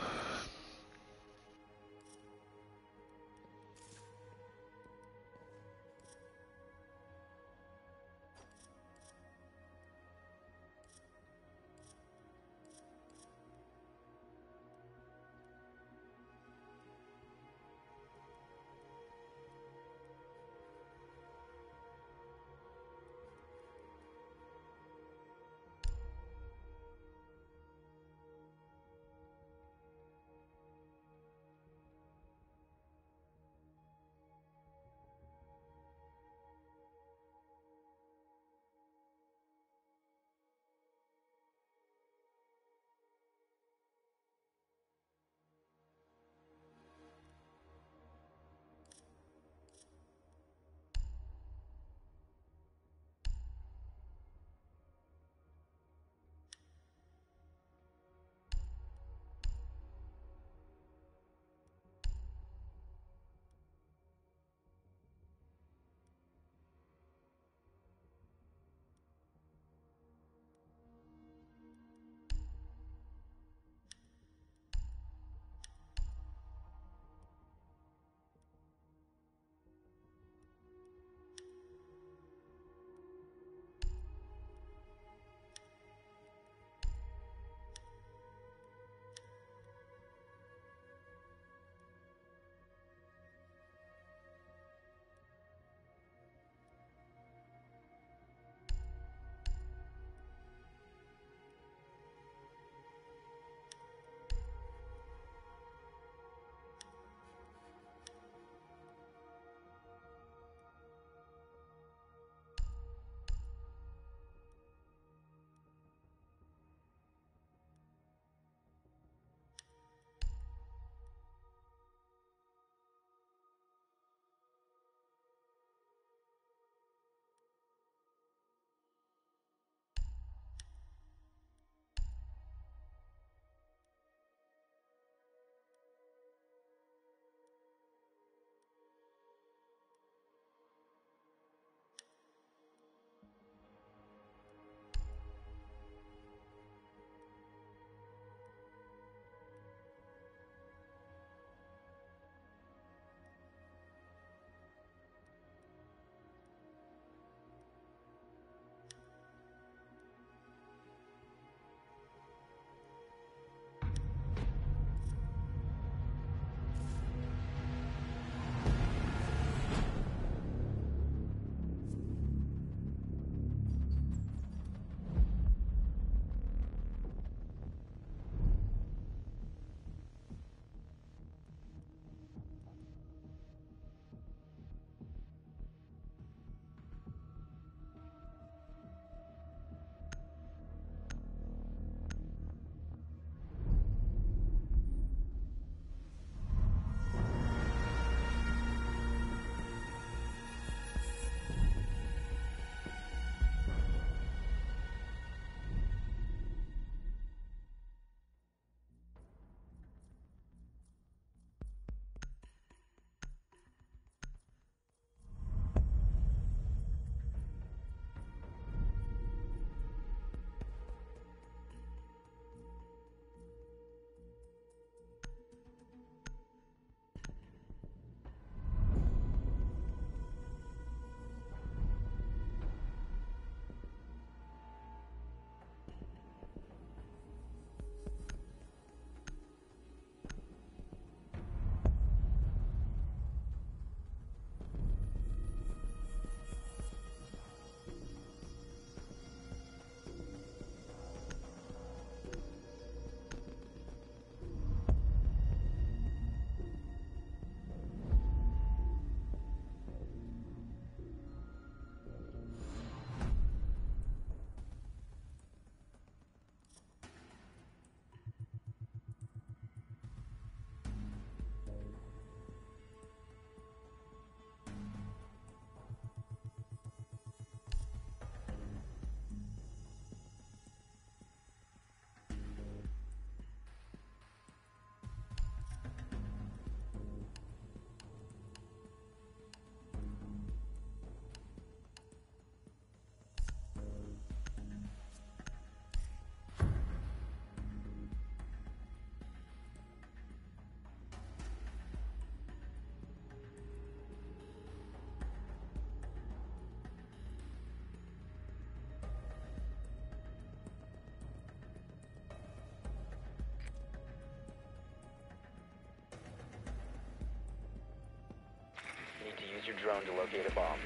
your drone to locate a bomb.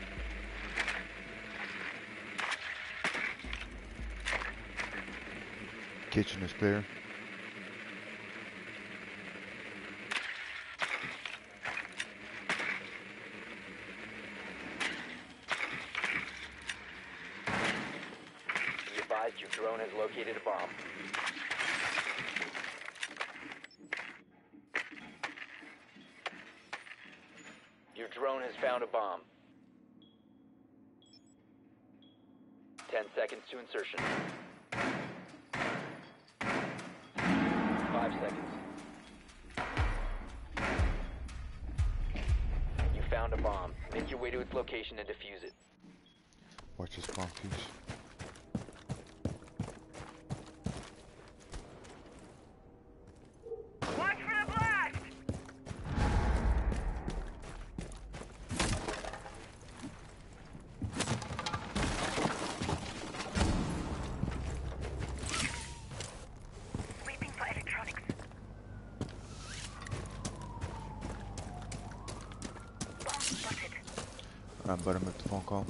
Kitchen is clear. Be advised, your drone has located a bomb. Your drone has found a bomb. 10 seconds to insertion. 5 seconds. You found a bomb. Make your way to its location and defuse it. Watch this bomb piece. I'm about to make the phone call.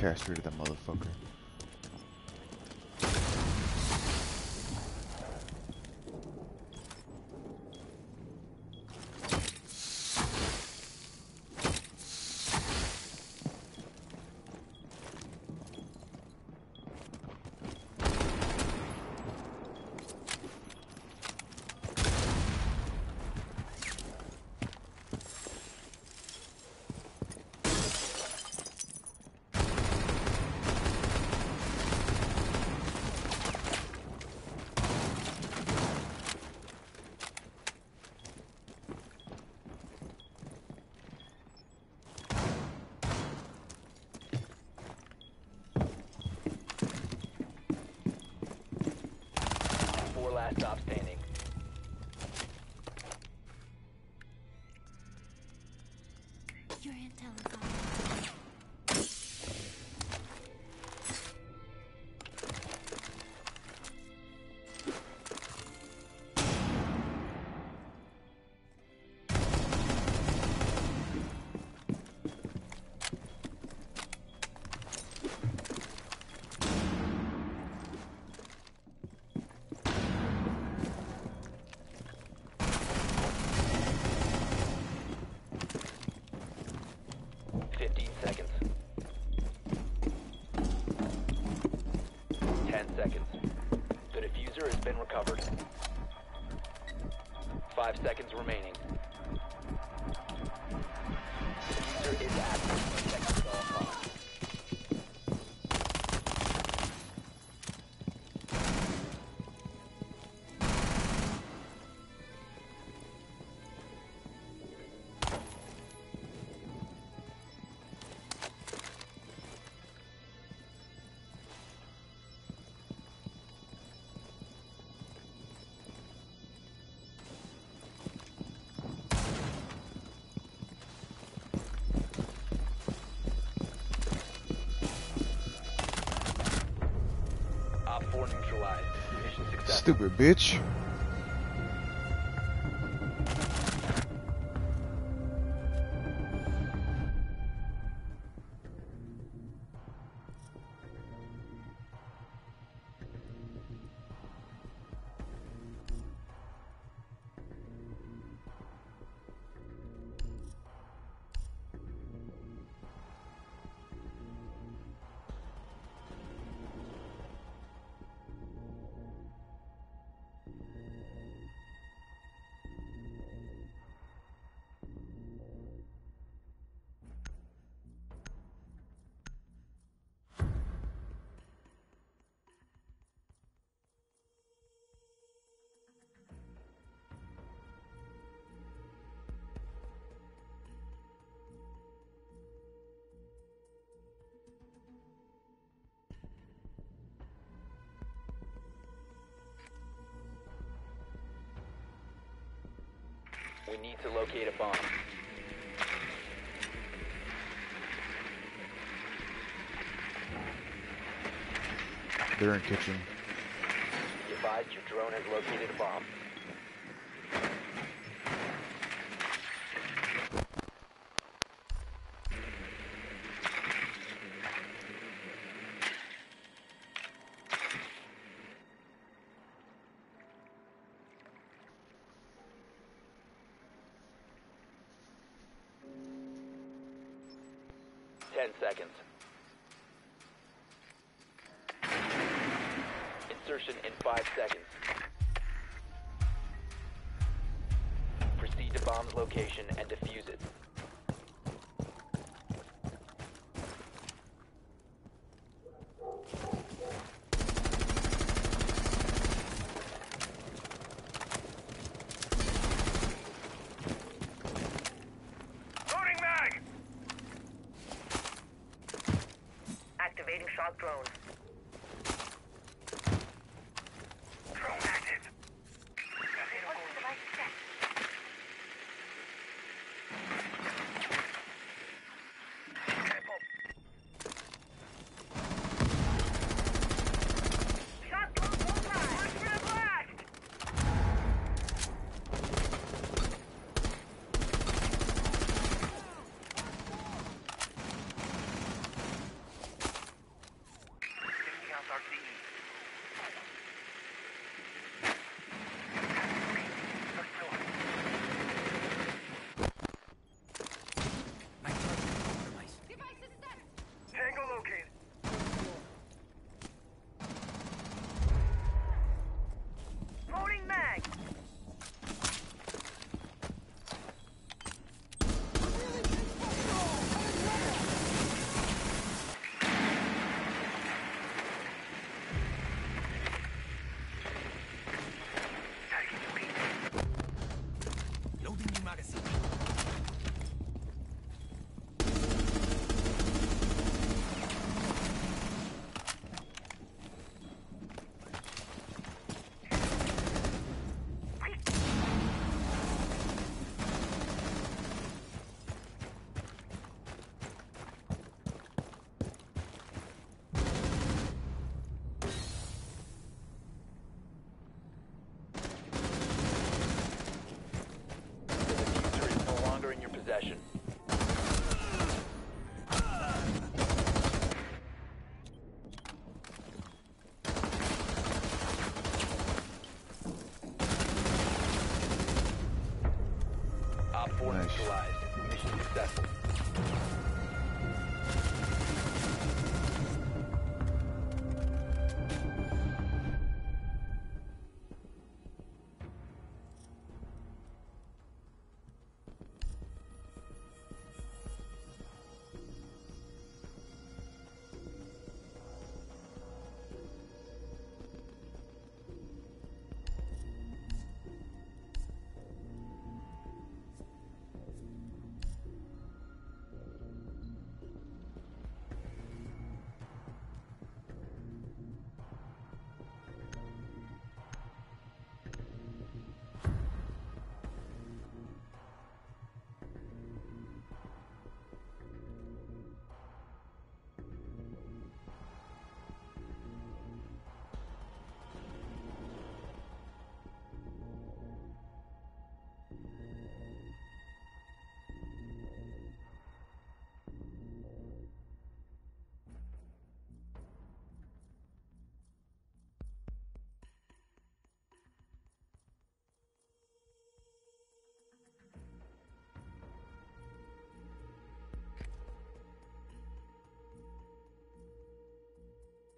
Cast rid of that motherfucker. Stop standing. Your intel is on. Recovered. 5 seconds remaining. User is active. Protect at all costs. Stupid bitch. We need to locate a bomb. They're in kitchen. Be advised, your drone has located a bomb.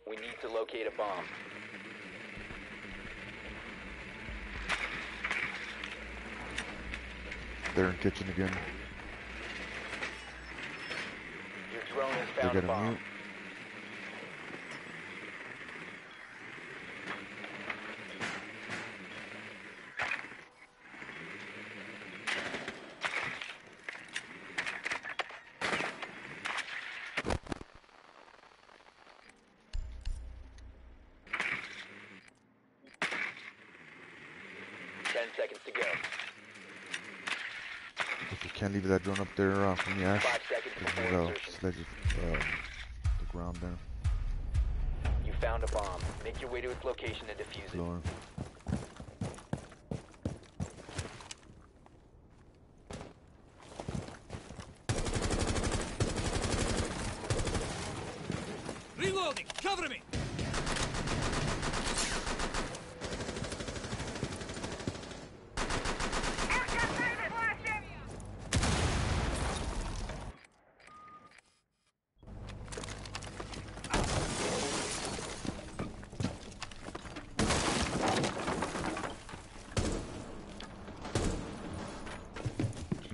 We need to locate a bomb. They're in kitchen again. Your drone has found a bomb. Mute. Can't leave that drone up there from the Ash. Sledge the ground down. You found a bomb. Make your way to its location and defuse it. Lower. Reloading! Cover me!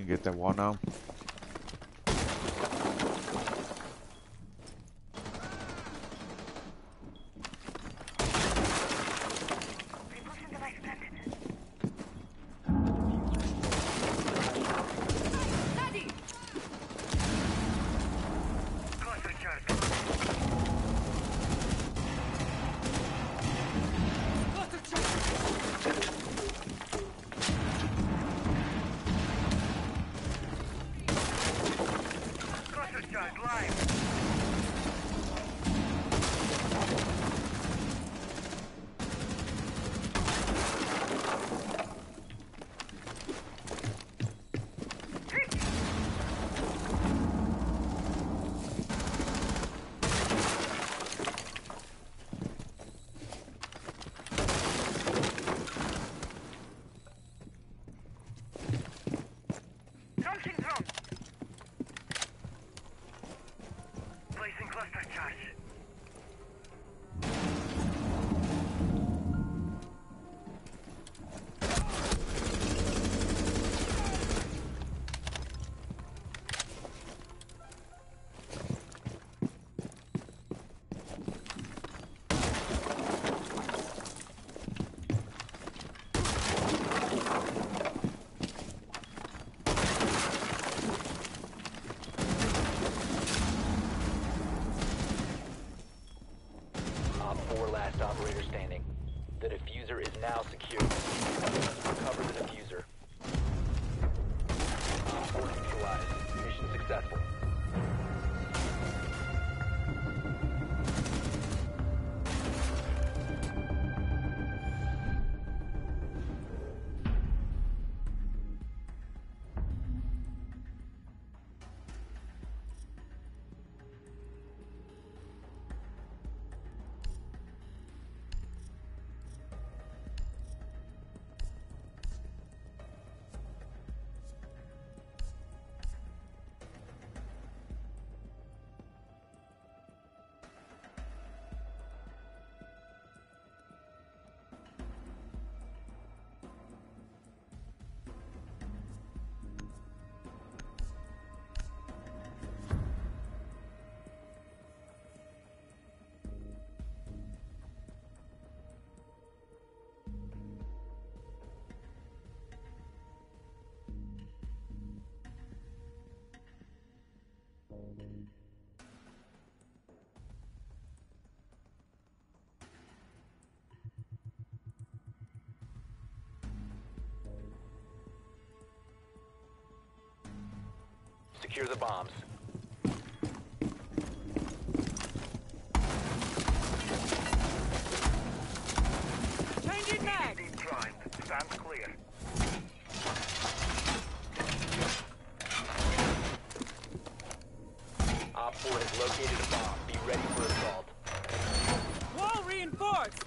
Get that wall now. Secure the bombs. Changing mag! EDD Prime, stand clear. Op 4 has located a bomb. Be ready for assault. Wall reinforced!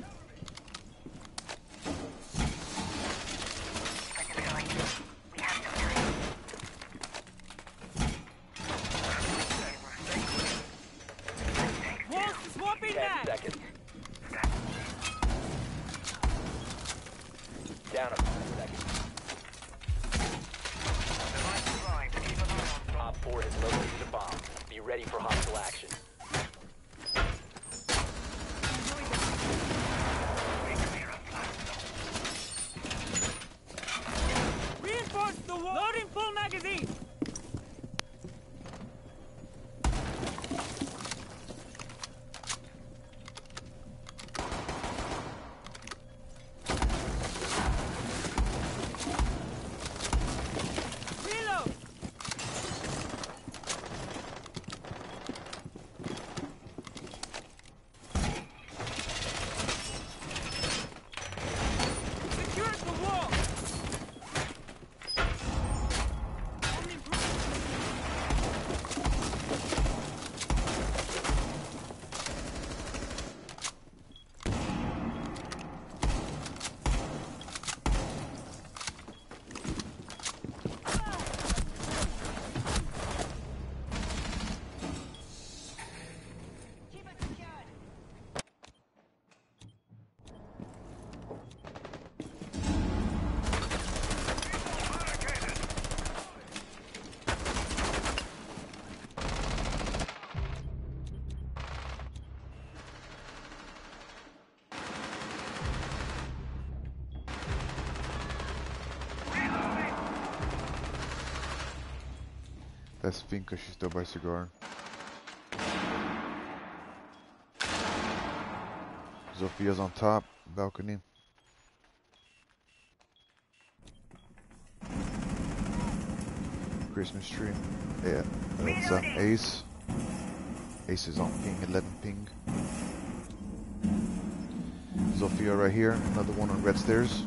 That's Finka, she's still by cigar. Zofia's on top, balcony. Christmas tree. Yeah, that's Ace. Ace is on ping, 11 ping. Zofia right here, another one on red stairs.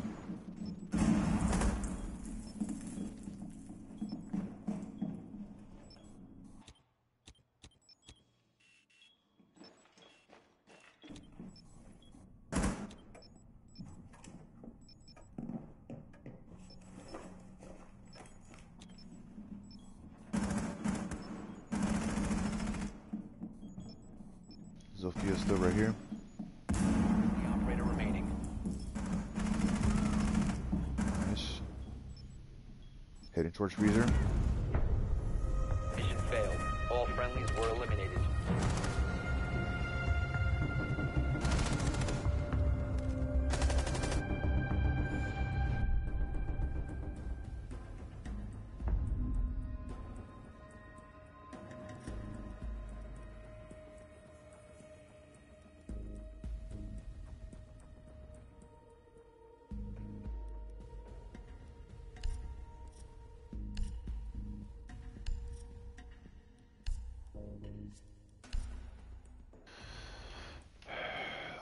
Zofia's still right here. The operator remaining. Nice. Heading towards freezer. Mission failed. All friendlies were eliminated.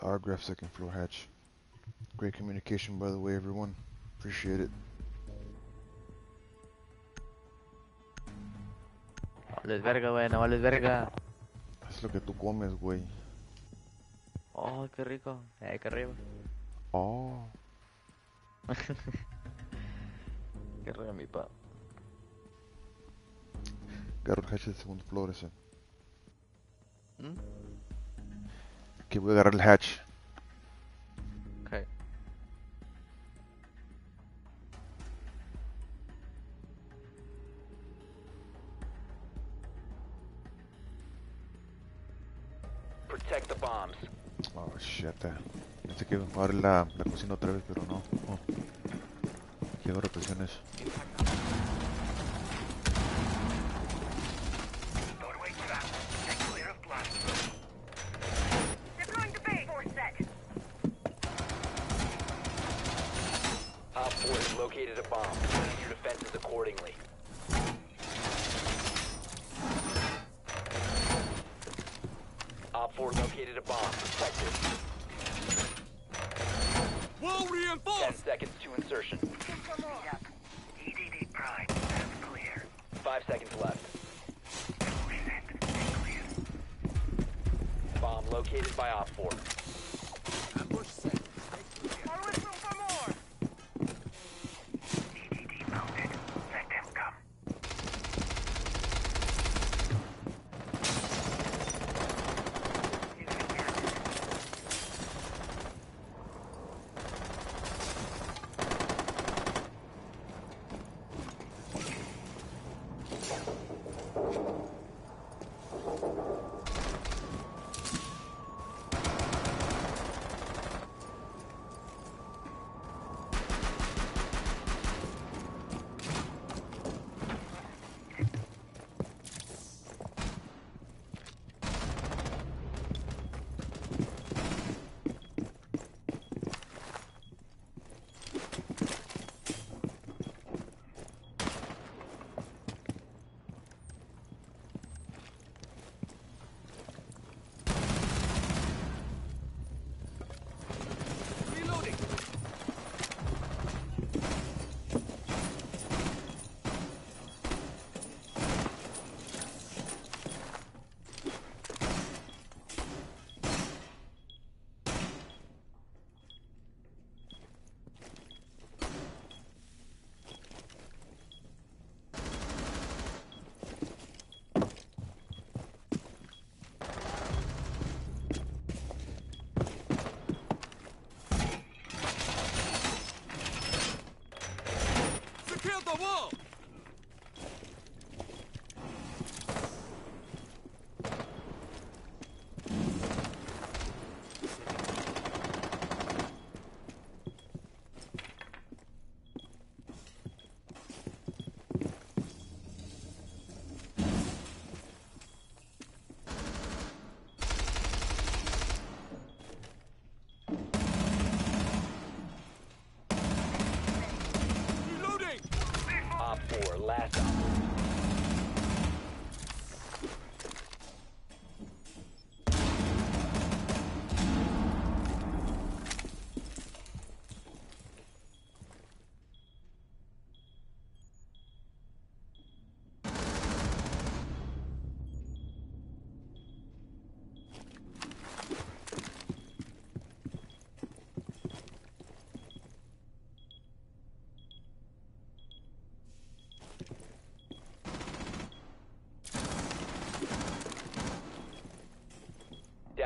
Our graph second floor hatch. Great communication, by the way, everyone. Appreciate it. No vales verga, güey. No vales verga. Es lo que tú comes, güey. Oh, qué rico. Ahí arriba. Oh. Qué rico, mi pa. Agarro el hatch del segundo floor ese. ¿Mm? Que voy a agarrar el hatch. Ok. Protect the bombs. Oh shit. Pensé que iba a jugar la cocina otra vez, pero no. Oh. Aquí hago rotaciones.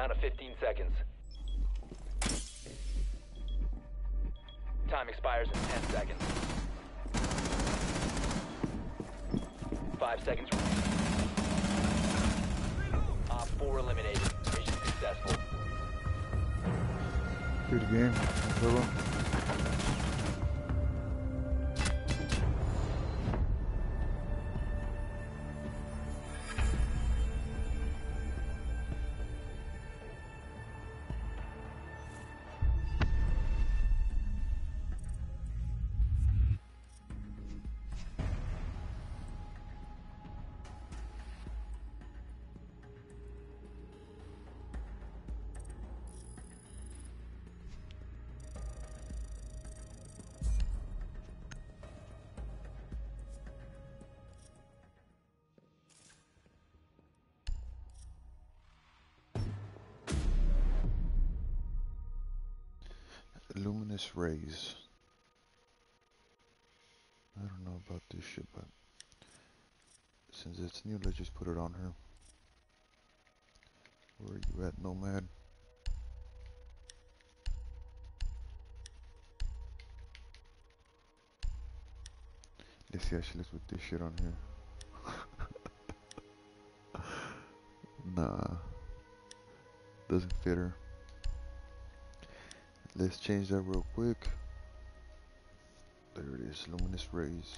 down to 15 seconds. Time expires in 10 seconds. 5 seconds remaining. Op 4 eliminated. Mission successful. Good game. Rays. I don't know about this shit, but since it's new, let's just put it on her. Where are you at, Nomad? Let's see how she looks with this shit on here. Nah, doesn't fit her. Let's change that real quick. There it is, Luminous Rays.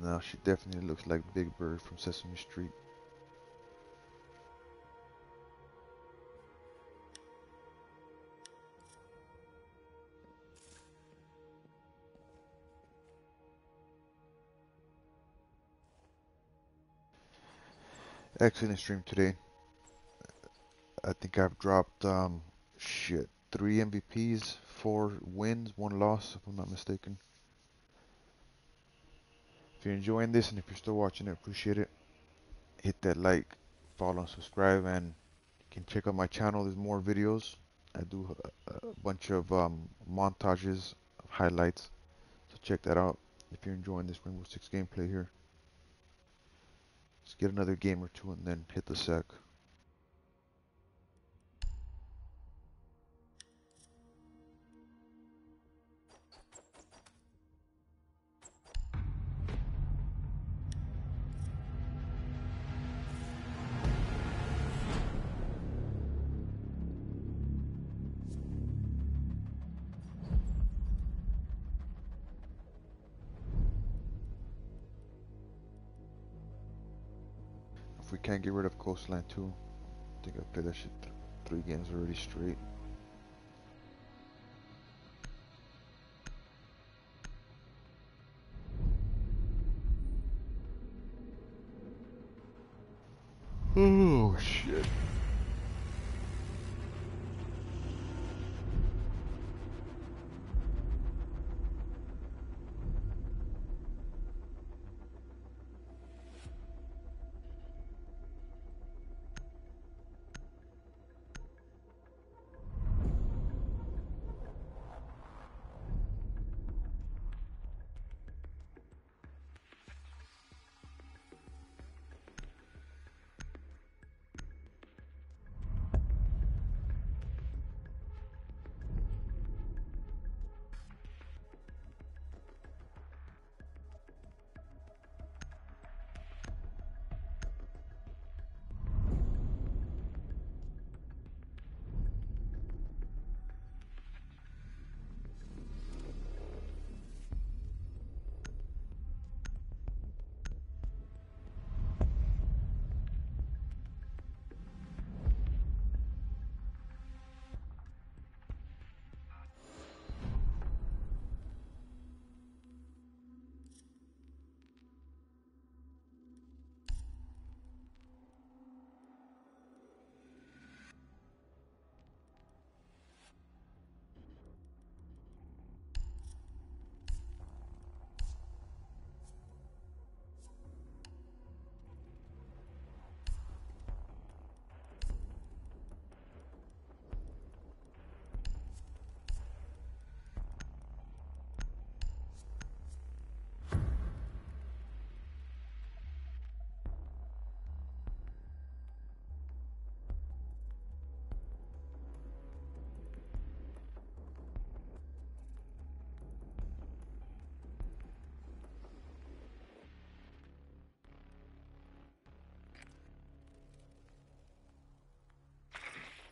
Now she definitely looks like Big Bird from Sesame Street. Excellent stream today. I think I've dropped, 3 MVPs, 4 wins, 1 loss, if I'm not mistaken. If you're enjoying this and if you're still watching it, appreciate it. Hit that like, follow, and subscribe, and you can check out my channel. There's more videos. I do a bunch of montages, of highlights, so check that out. If you're enjoying this Rainbow Six gameplay here, let's get another game or two and then hit the sack. Can't get rid of Coastline too. I think I played that shit 3 games already straight. Oh shit.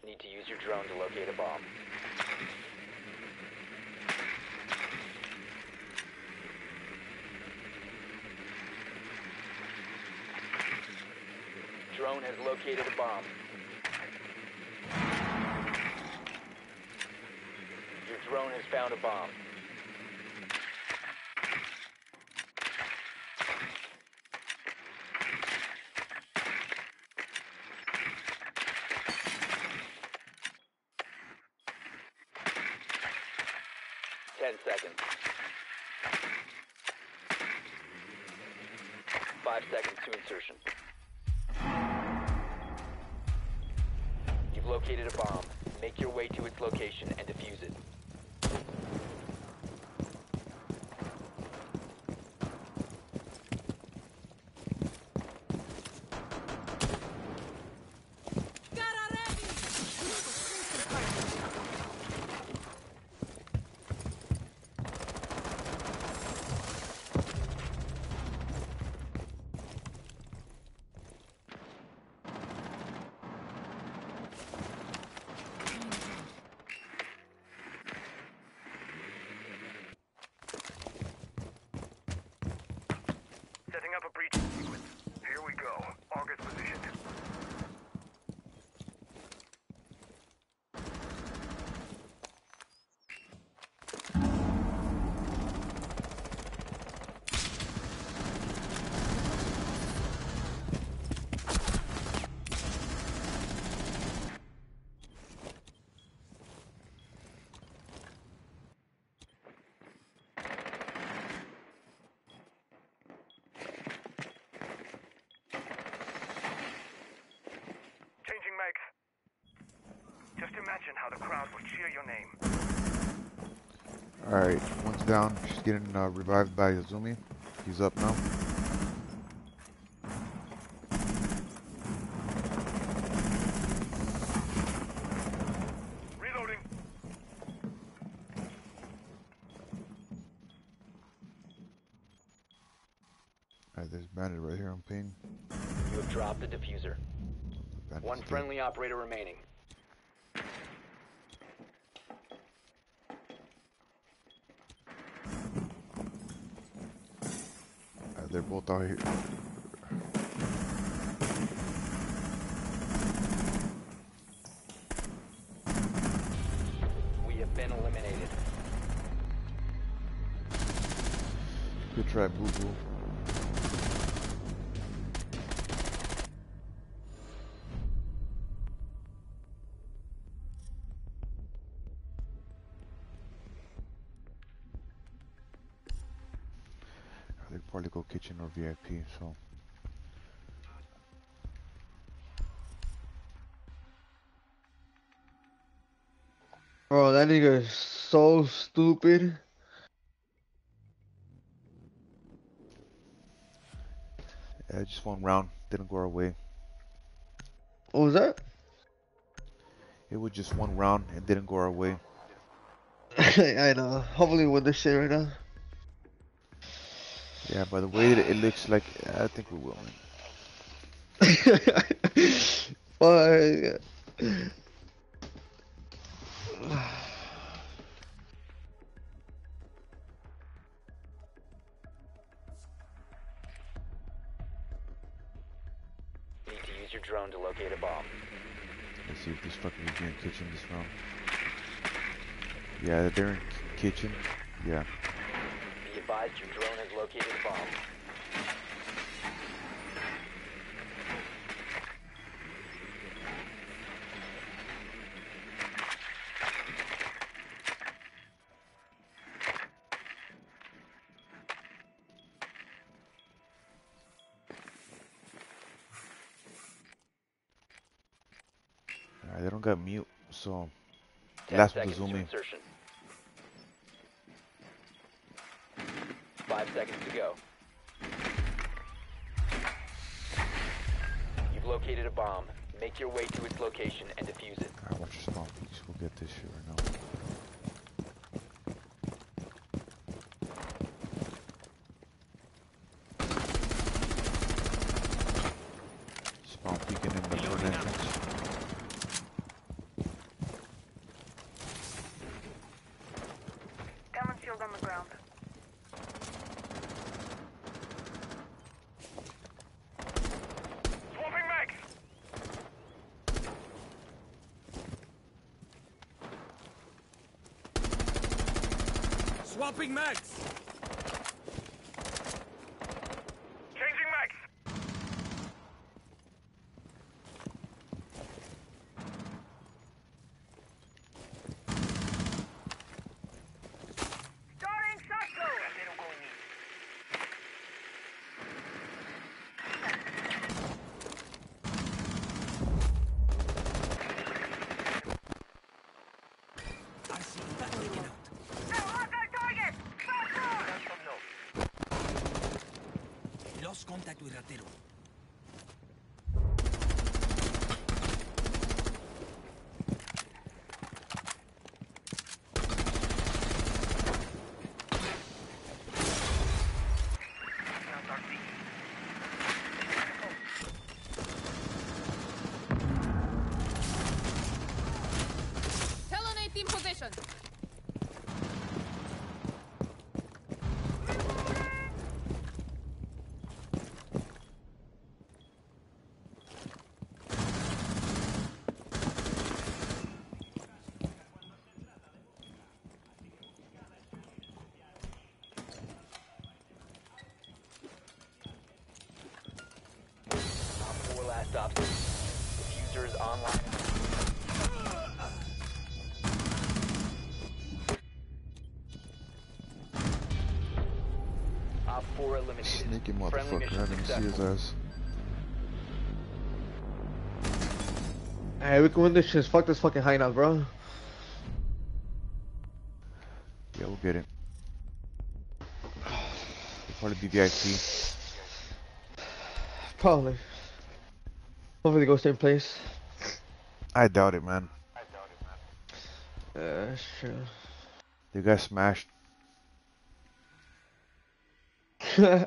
Need to use your drone to locate a bomb. Drone has located a bomb. Your drone has found a bomb. Just imagine how the crowd will cheer your name. Alright, one's down. She's getting revived by Yazumi. He's up now. Reloading. Alright, there's Bandit right here on ping. You have dropped the diffuser. Bandit's one friendly dead. Operator remaining. They're both out here. We have been eliminated. Good try, Boo Boo. Particle kitchen or VIP, so bro, that nigga is so stupid. Yeah, just one round, didn't go our way. What was that? It was just one round and didn't go our way. I know. Hopefully we'll win this shit right now. Yeah, by the way, it looks like I think we will win. Need to use your drone to locate a bomb. Let's see if this fucking is in kitchen this round. Yeah, they're in kitchen. Yeah. Your drone has located a bomb. Alright, they don't got mute, so that's presuming. 5 seconds to go. You've located a bomb. Make your way to its location and defuse it. Alright, watch your spawn, please. We'll get this shit right now. Swapping mags. Changing mags. Starting shotgun. They don't go in here. I see that taken out. Lost contact with Ratero. Talonate in position. Stops. Diffuser is online. Op 4 eliminated. Sneaky motherfucker, I didn't see his ass. Hey, we can win this shit. Fuck this fucking hideout, bro. Yeah, we'll get it. Probably be VIP. Probably. Hopefully they go same place. I doubt it, man. Sure. They got smashed. But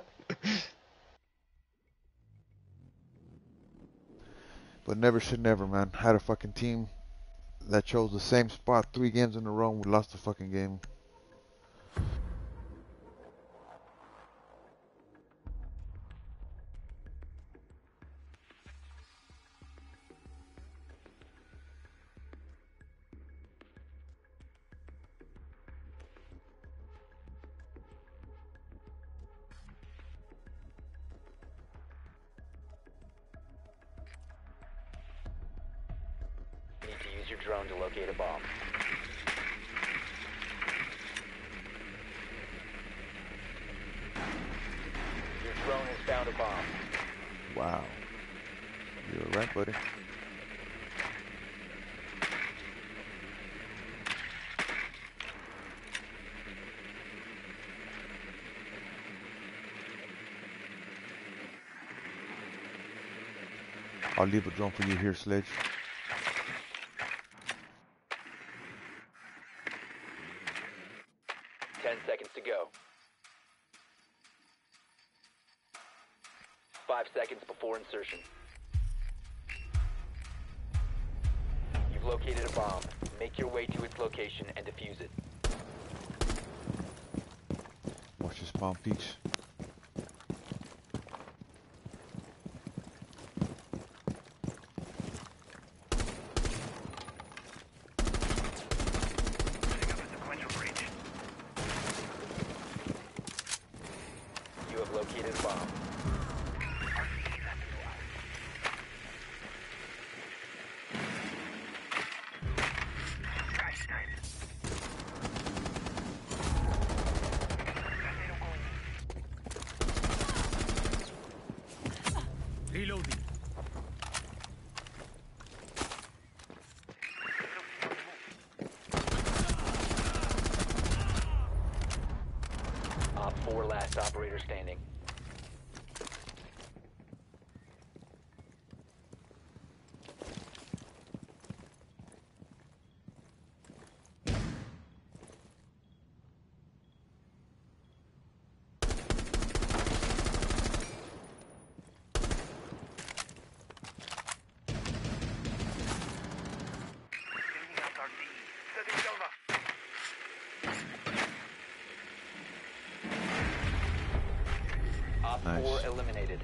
never should never, man. Had a fucking team that chose the same spot 3 games in a row and we lost the fucking game. Use your drone to locate a bomb. Your drone has found a bomb. Wow. You're right, buddy. I'll leave a drone for you here, Sledge. Insertion. You've located a bomb. Make your way to its location and defuse it. Watch this bomb, Peach. You have located a bomb. Operator standing. Nice. Or eliminated.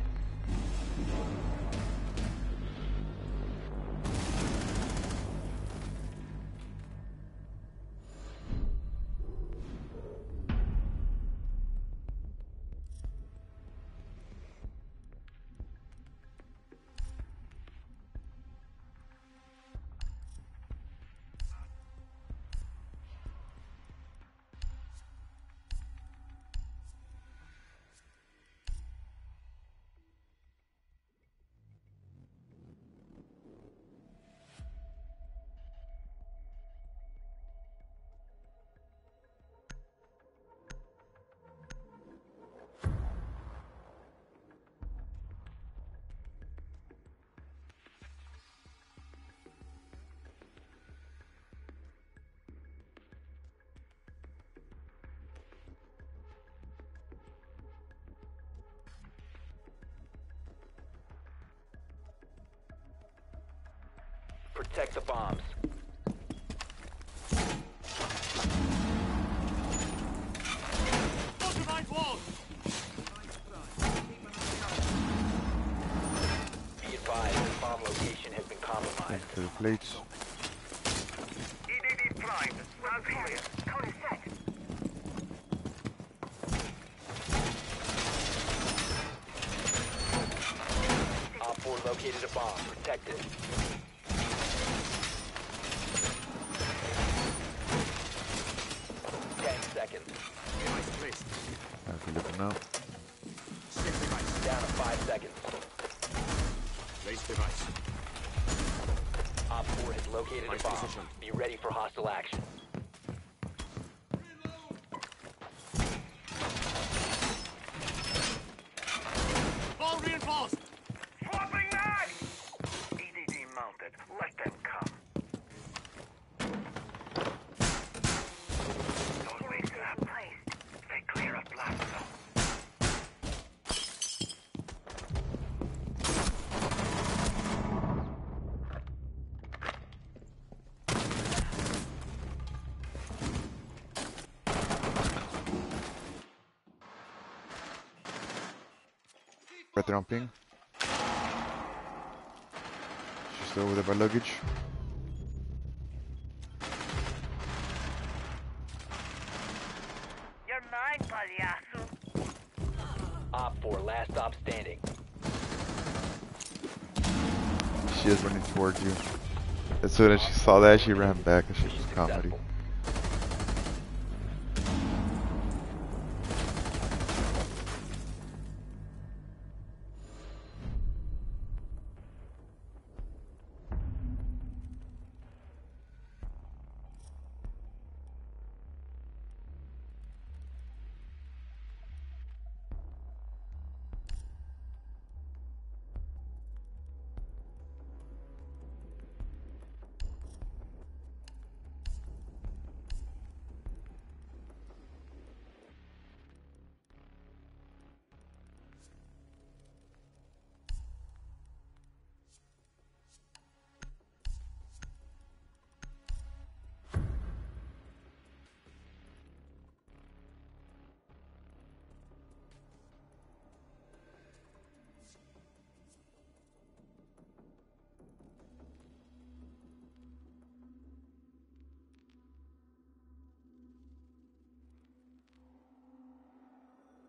Protect the bombs. Be advised, bomb location has been compromised. Into the plates. EDD Prime, round here. Cone set. Op 4 located a bomb. Protect it. Jumping. She's still with her luggage. You're mine, Paliasu. Op 4, last stop standing. She is running towards you. As soon as she saw that, she ran back and she was comedy.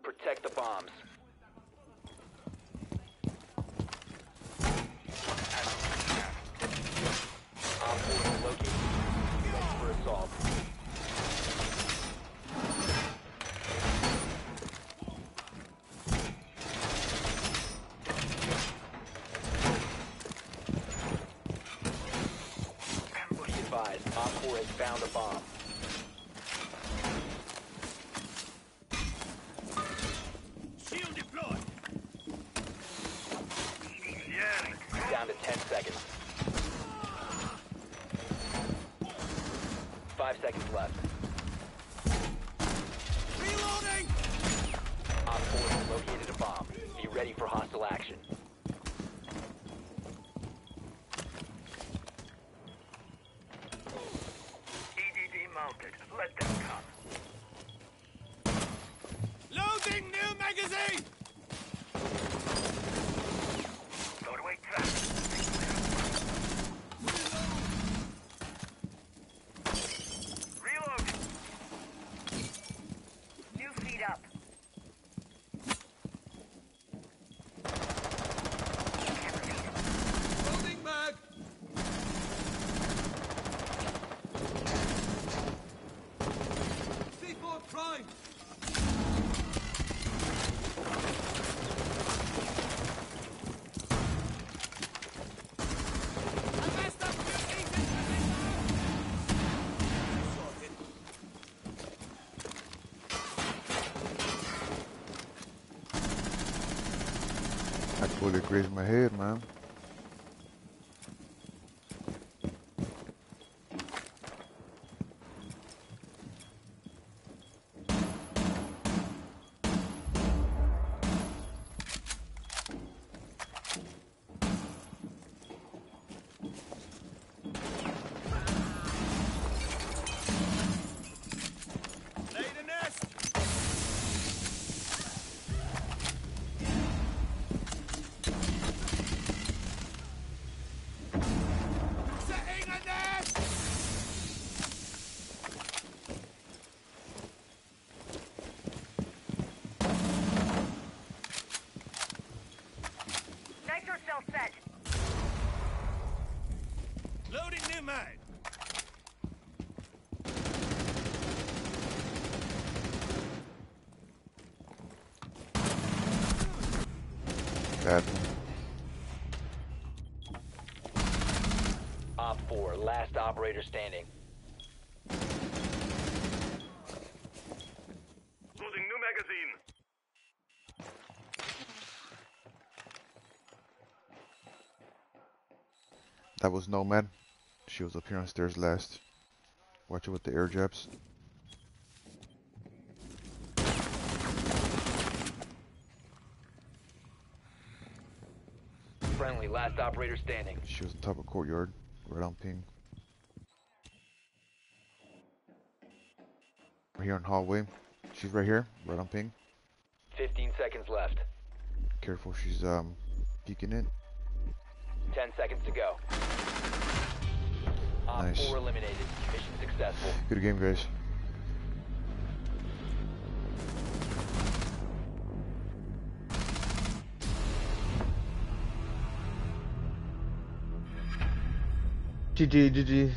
Protect the bombs. Located. For assault. Be advised, Op 4 has found a bomb. Holy graze my head, man. mad. Dead. Op 4, last operator standing. Loading new magazine. That was Nomad. She was up here on stairs last. Watch it with the air jabs. Friendly, last operator standing. She was on top of courtyard, right on ping. We're here in hallway. She's right here, right on ping. 15 seconds left. Careful, she's peeking it. 10 seconds to go. Nice. Four eliminated. Mission successful. Good game, guys. GG, GG.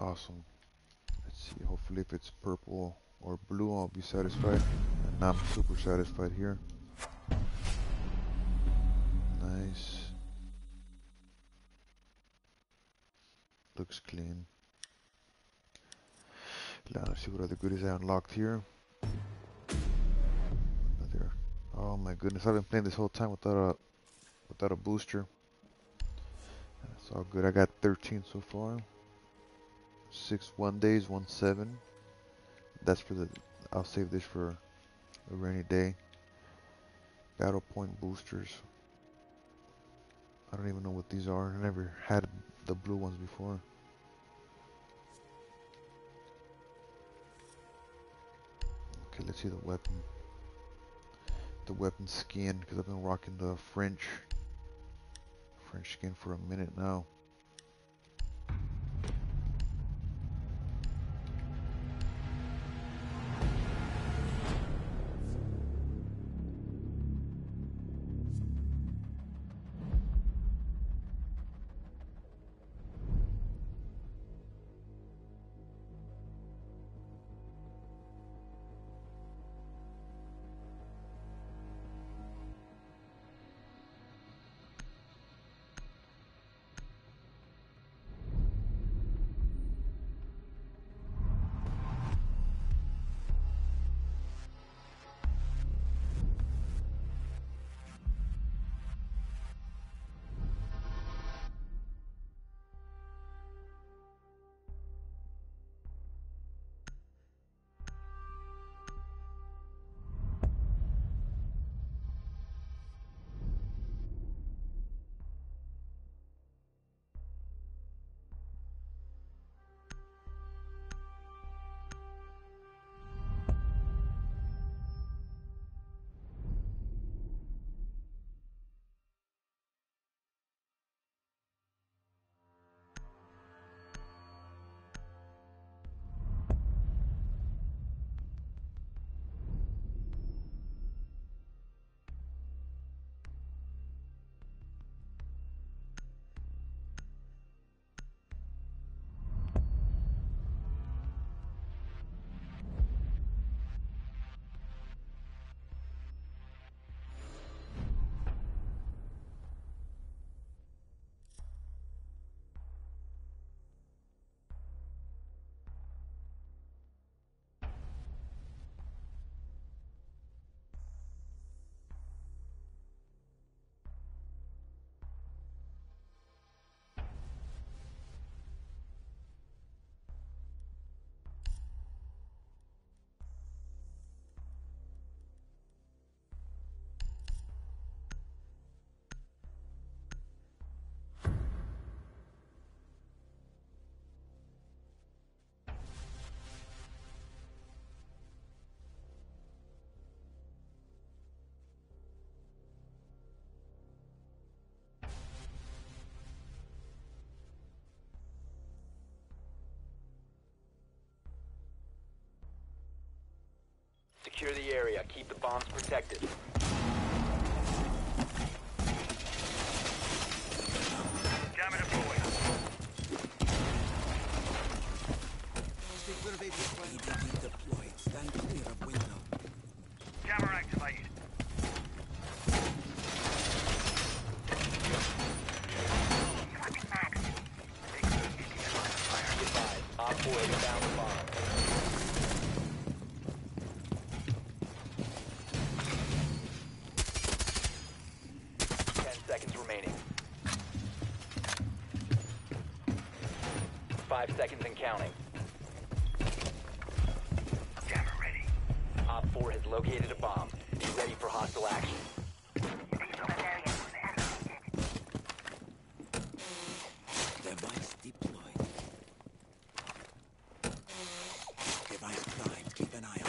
Awesome. Let's see, hopefully if it's purple or blue I'll be satisfied, and I'm super satisfied here. Nice. Looks clean. Now let's see what other goodies I unlocked here. Another. Oh my goodness, I've been playing this whole time without a booster. That's all good. I got 13 so far. 6 1-days, 1 7. That's for the. I'll save this for a rainy day. Battle point boosters. I don't even know what these are. I never had the blue ones before. Okay, let's see the weapon. The weapon skin, because I've been rocking the French skin for a minute now. Secure the area. Keep the bombs protected. Jam it deployed. EDD deployed. Stand clear of window. Jammer activated. Op 4 is down the bomb. Seconds remaining. 5 seconds and counting. Jammer ready. Op 4 has located a bomb. Be ready for hostile action. Device deployed. Device prime. Keep an eye out.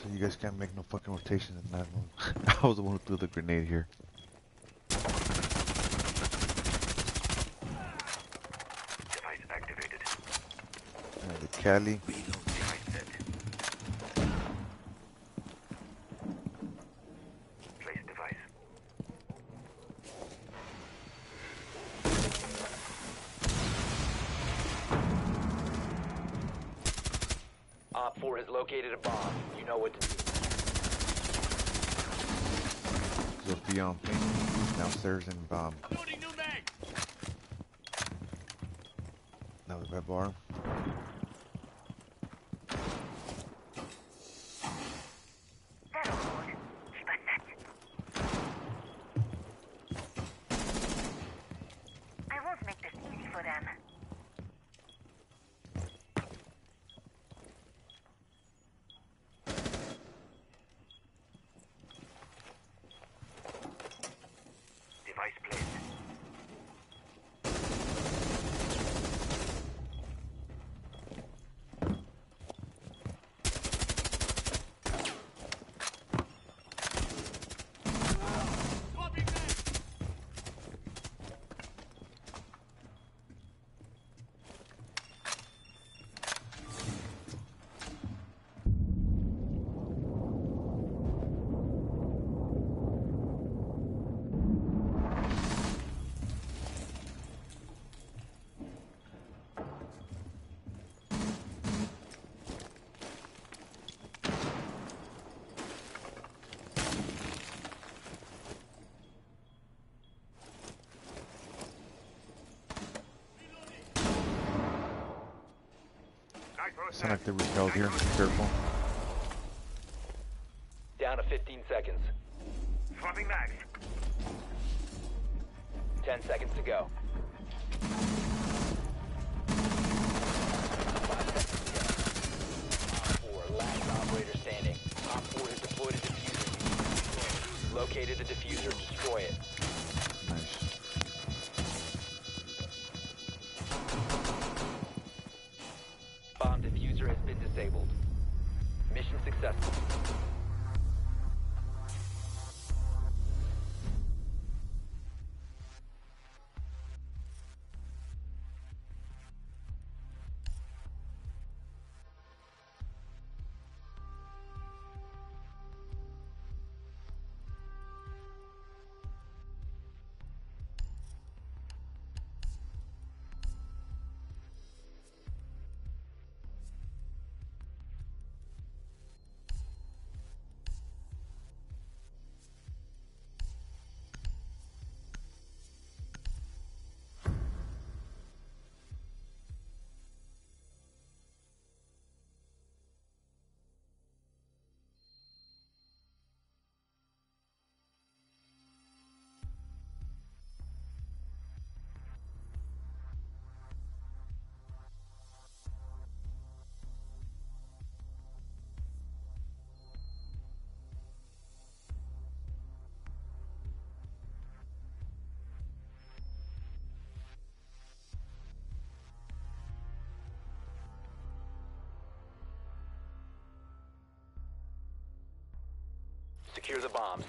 So you guys can't make no fucking rotations in that one. I was the one who threw the grenade here. Device activated. Alright, the Cali. Located a bomb. You know what to do. Zofia on ping. Downstairs in bomb. Loading new mag. That was red bar. Sound like they repelled here. Careful. Down to 15 seconds. Swapping mags. 10 seconds to go. 5 seconds to go. Op 4, last operator standing. Op 4 has deployed a diffuser. Located a diffuser. Destroy it. Disabled. Mission successful. Secure the bombs.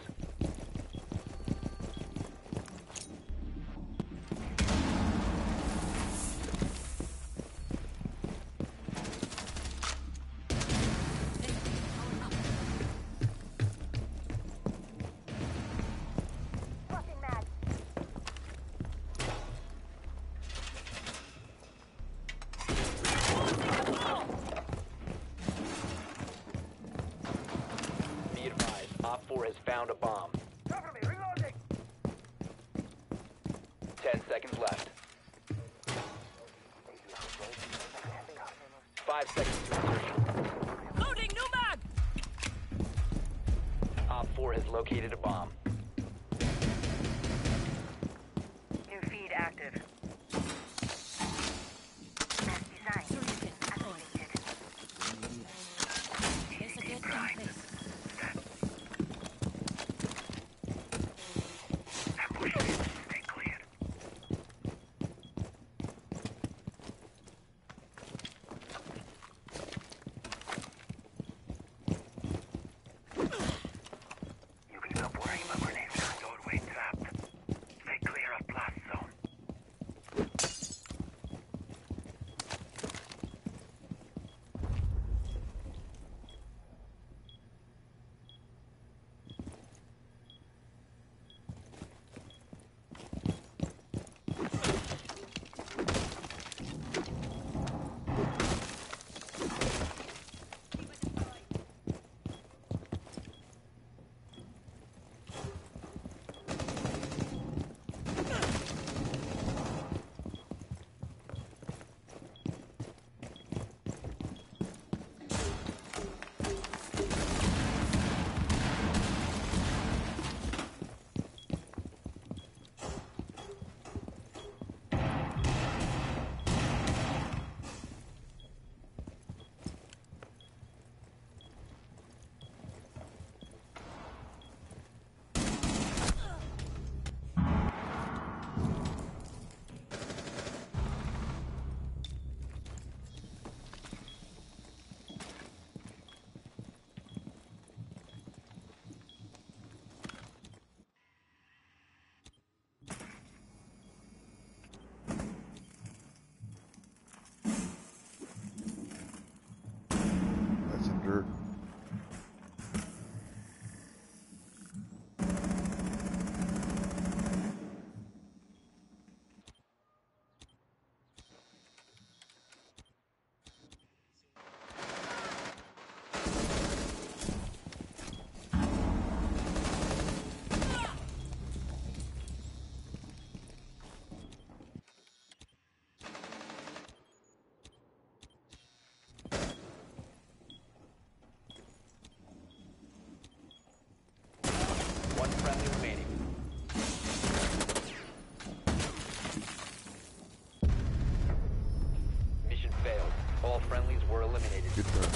Located a bomb. New feed active. Design activated. Here's a good practice. Stay clear. Friendly remaining. Mission failed. All friendlies were eliminated. Good work.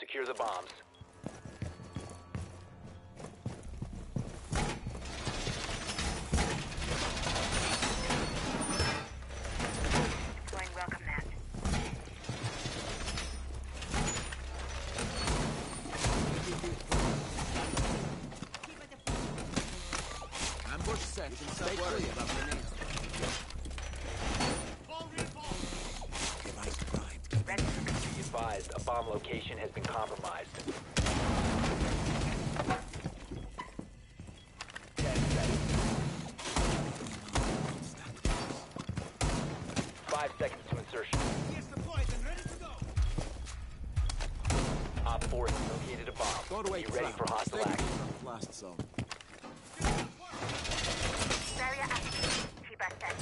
Secure the bombs. advised, a bomb location has been compromised. 10 seconds. 5 seconds to insertion. Yes, supplies and ready to go. Op 4 has located a bomb. Go away. Be ready for hostile action. Blast zone. Area active. T-back set.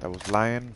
That was Lion.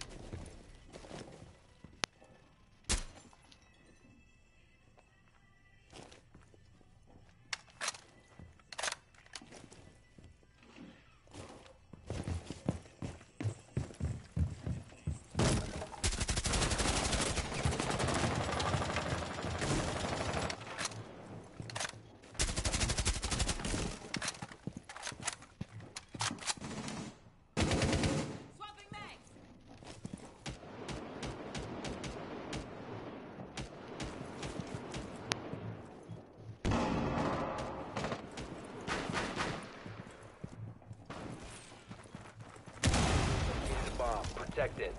Protected.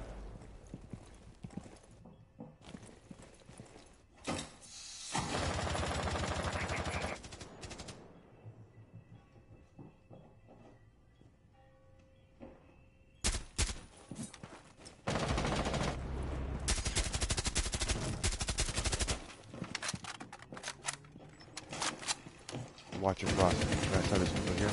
Watch your cross. Can I tell this one here?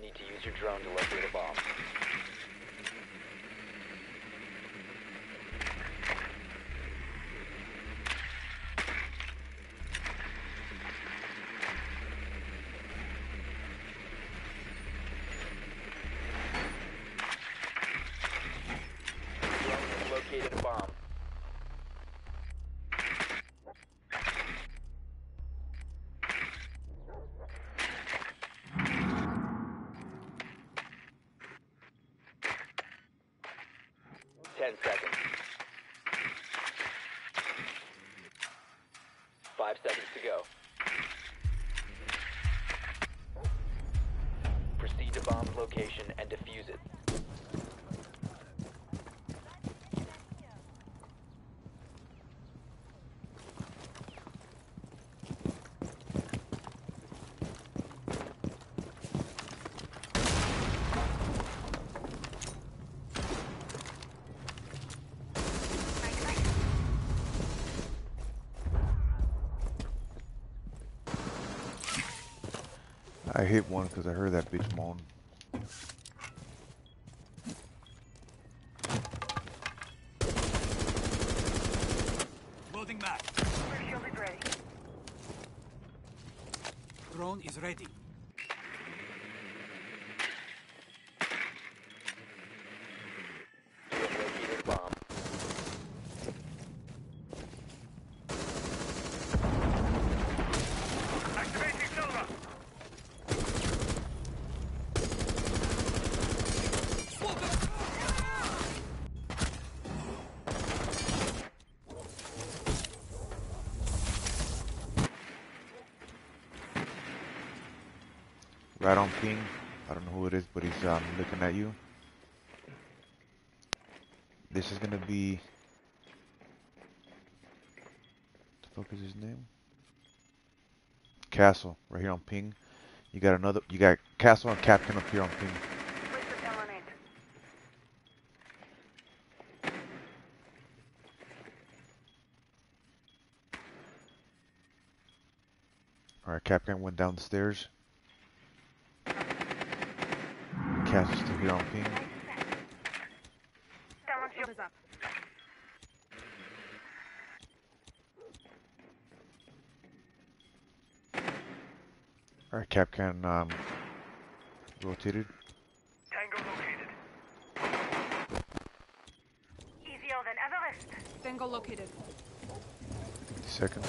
Need to use your drone to locate a bomb. 10 seconds. 5 seconds to go. Proceed to bomb's location and defuse it. I hit one because I heard that bitch moan. Loading back. Shield is ready. Drone is ready. Right on ping. I don't know who it is, but he's looking at you. This is gonna be. What the fuck is his name? Castle, right here on ping. You got another. You got Castle and Captain up here on ping. All right, Captain went down the stairs. Castle's still here on ping. Alright, Capcan rotated. Tango located. Easier than Everest. Tango located. 50 seconds.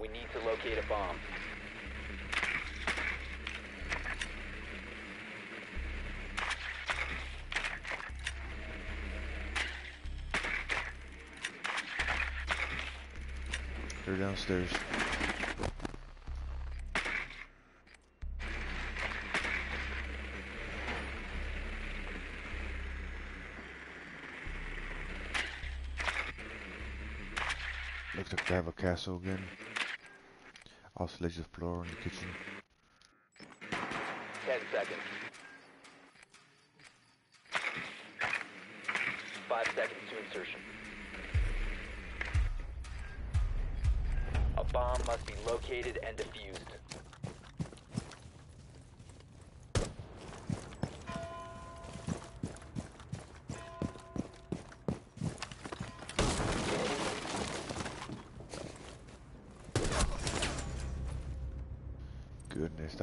We need to locate a bomb. They're downstairs. Looks like they have a castle again. I'll sledge the floor in the kitchen. 10 seconds. 5 seconds to insertion. A bomb must be located and defused.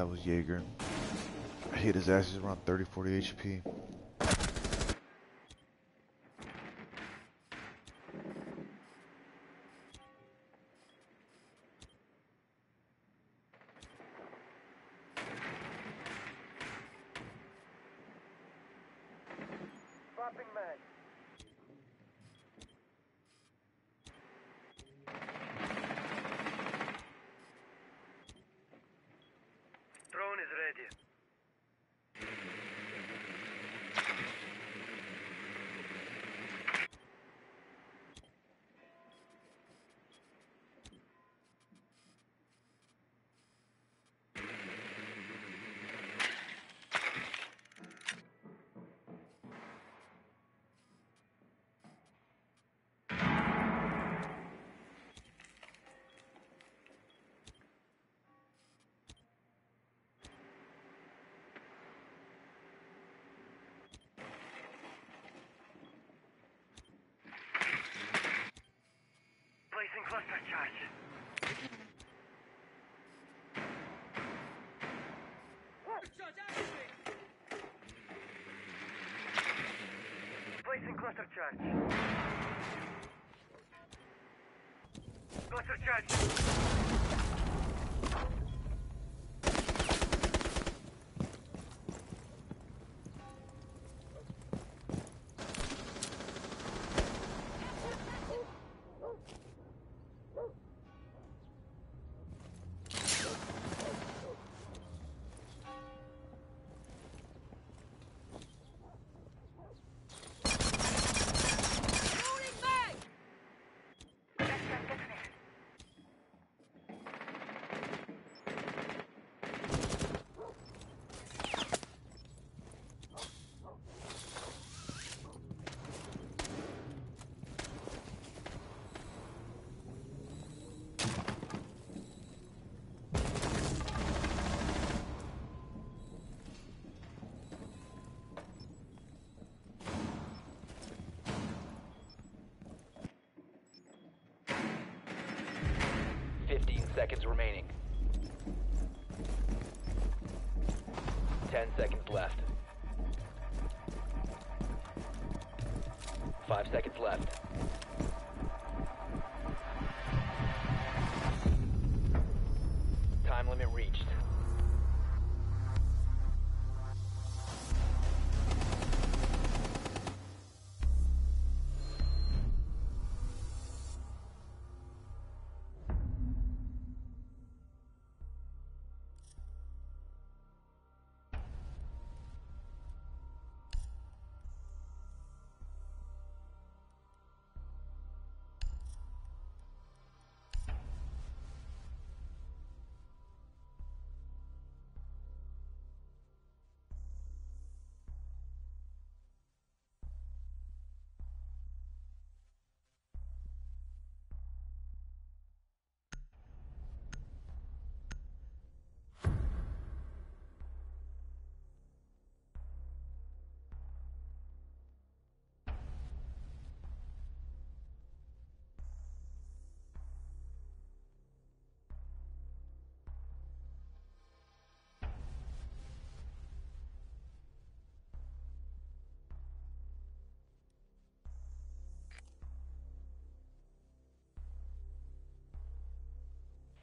that was Jaeger. I hit his ass, he's around 30, 40 HP. Cluster charge. Cluster charge activated. Placing cluster charge. Cluster charge. Seconds remaining. 10 seconds left. 5 seconds left. 5 seconds left.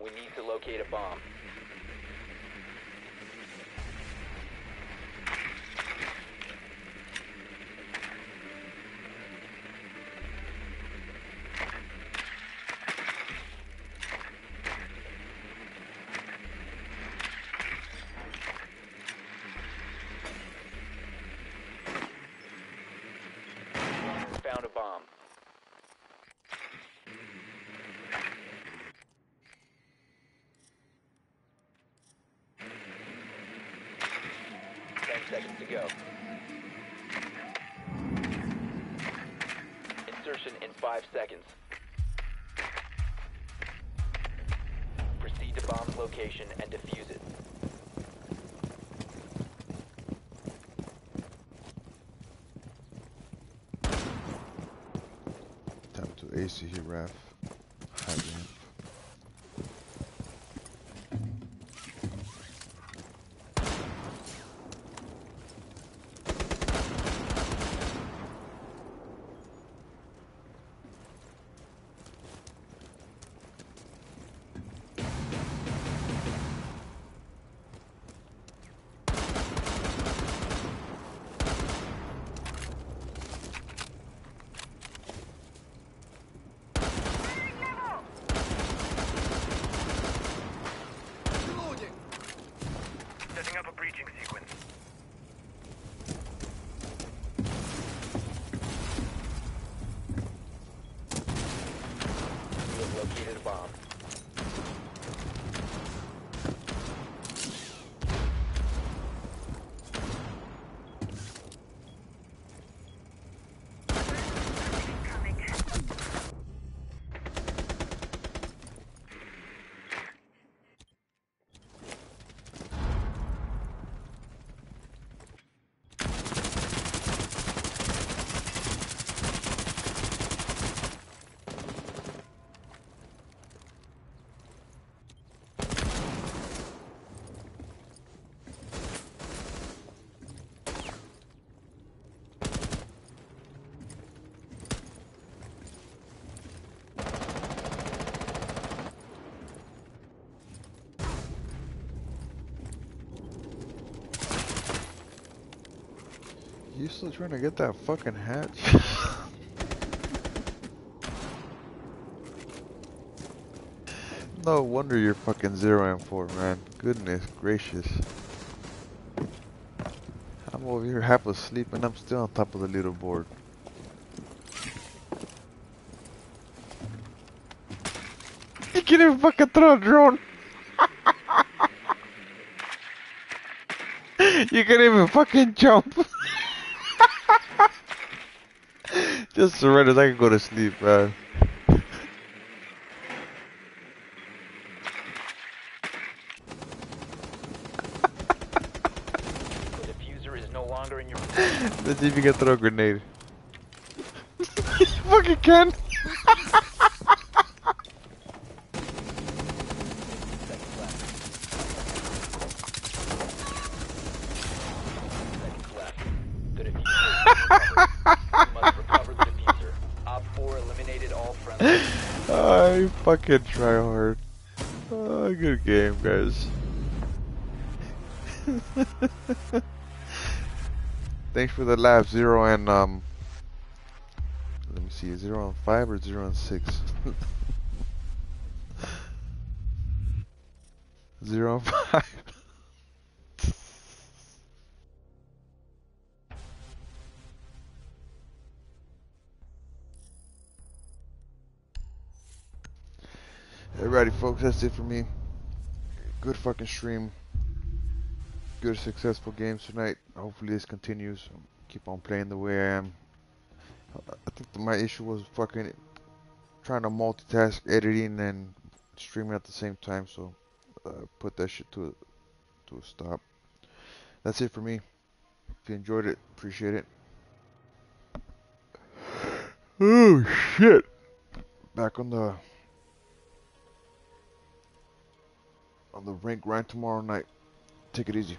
We need to locate a bomb. Found a bomb. Go. Insertion in 5 seconds. Proceed to bomb's location and defuse it. Time to AC here, ref. High ramp. You still trying to get that fucking hatch? No wonder you're fucking 0 and 4, man. Goodness gracious. I'm over here half asleep and I'm still on top of the leaderboard. You can't even fucking throw a drone. You can't even fucking jump. Just surrender. I can go to sleep, man. Let's see if you can throw a grenade. You fucking can. I fucking try hard. Oh, good game, guys. Thanks for the laugh. 0 and let me see, 0 and 5 or 0 and 6. 0 and 5. Alrighty, folks, that's it for me. Good fucking stream. Good successful games tonight. Hopefully this continues. Keep on playing the way I am. I think my issue was fucking trying to multitask editing and streaming at the same time, so put that shit to a stop. That's it for me. If you enjoyed it, appreciate it. Oh shit! Back on the rank grind tomorrow night. Take it easy.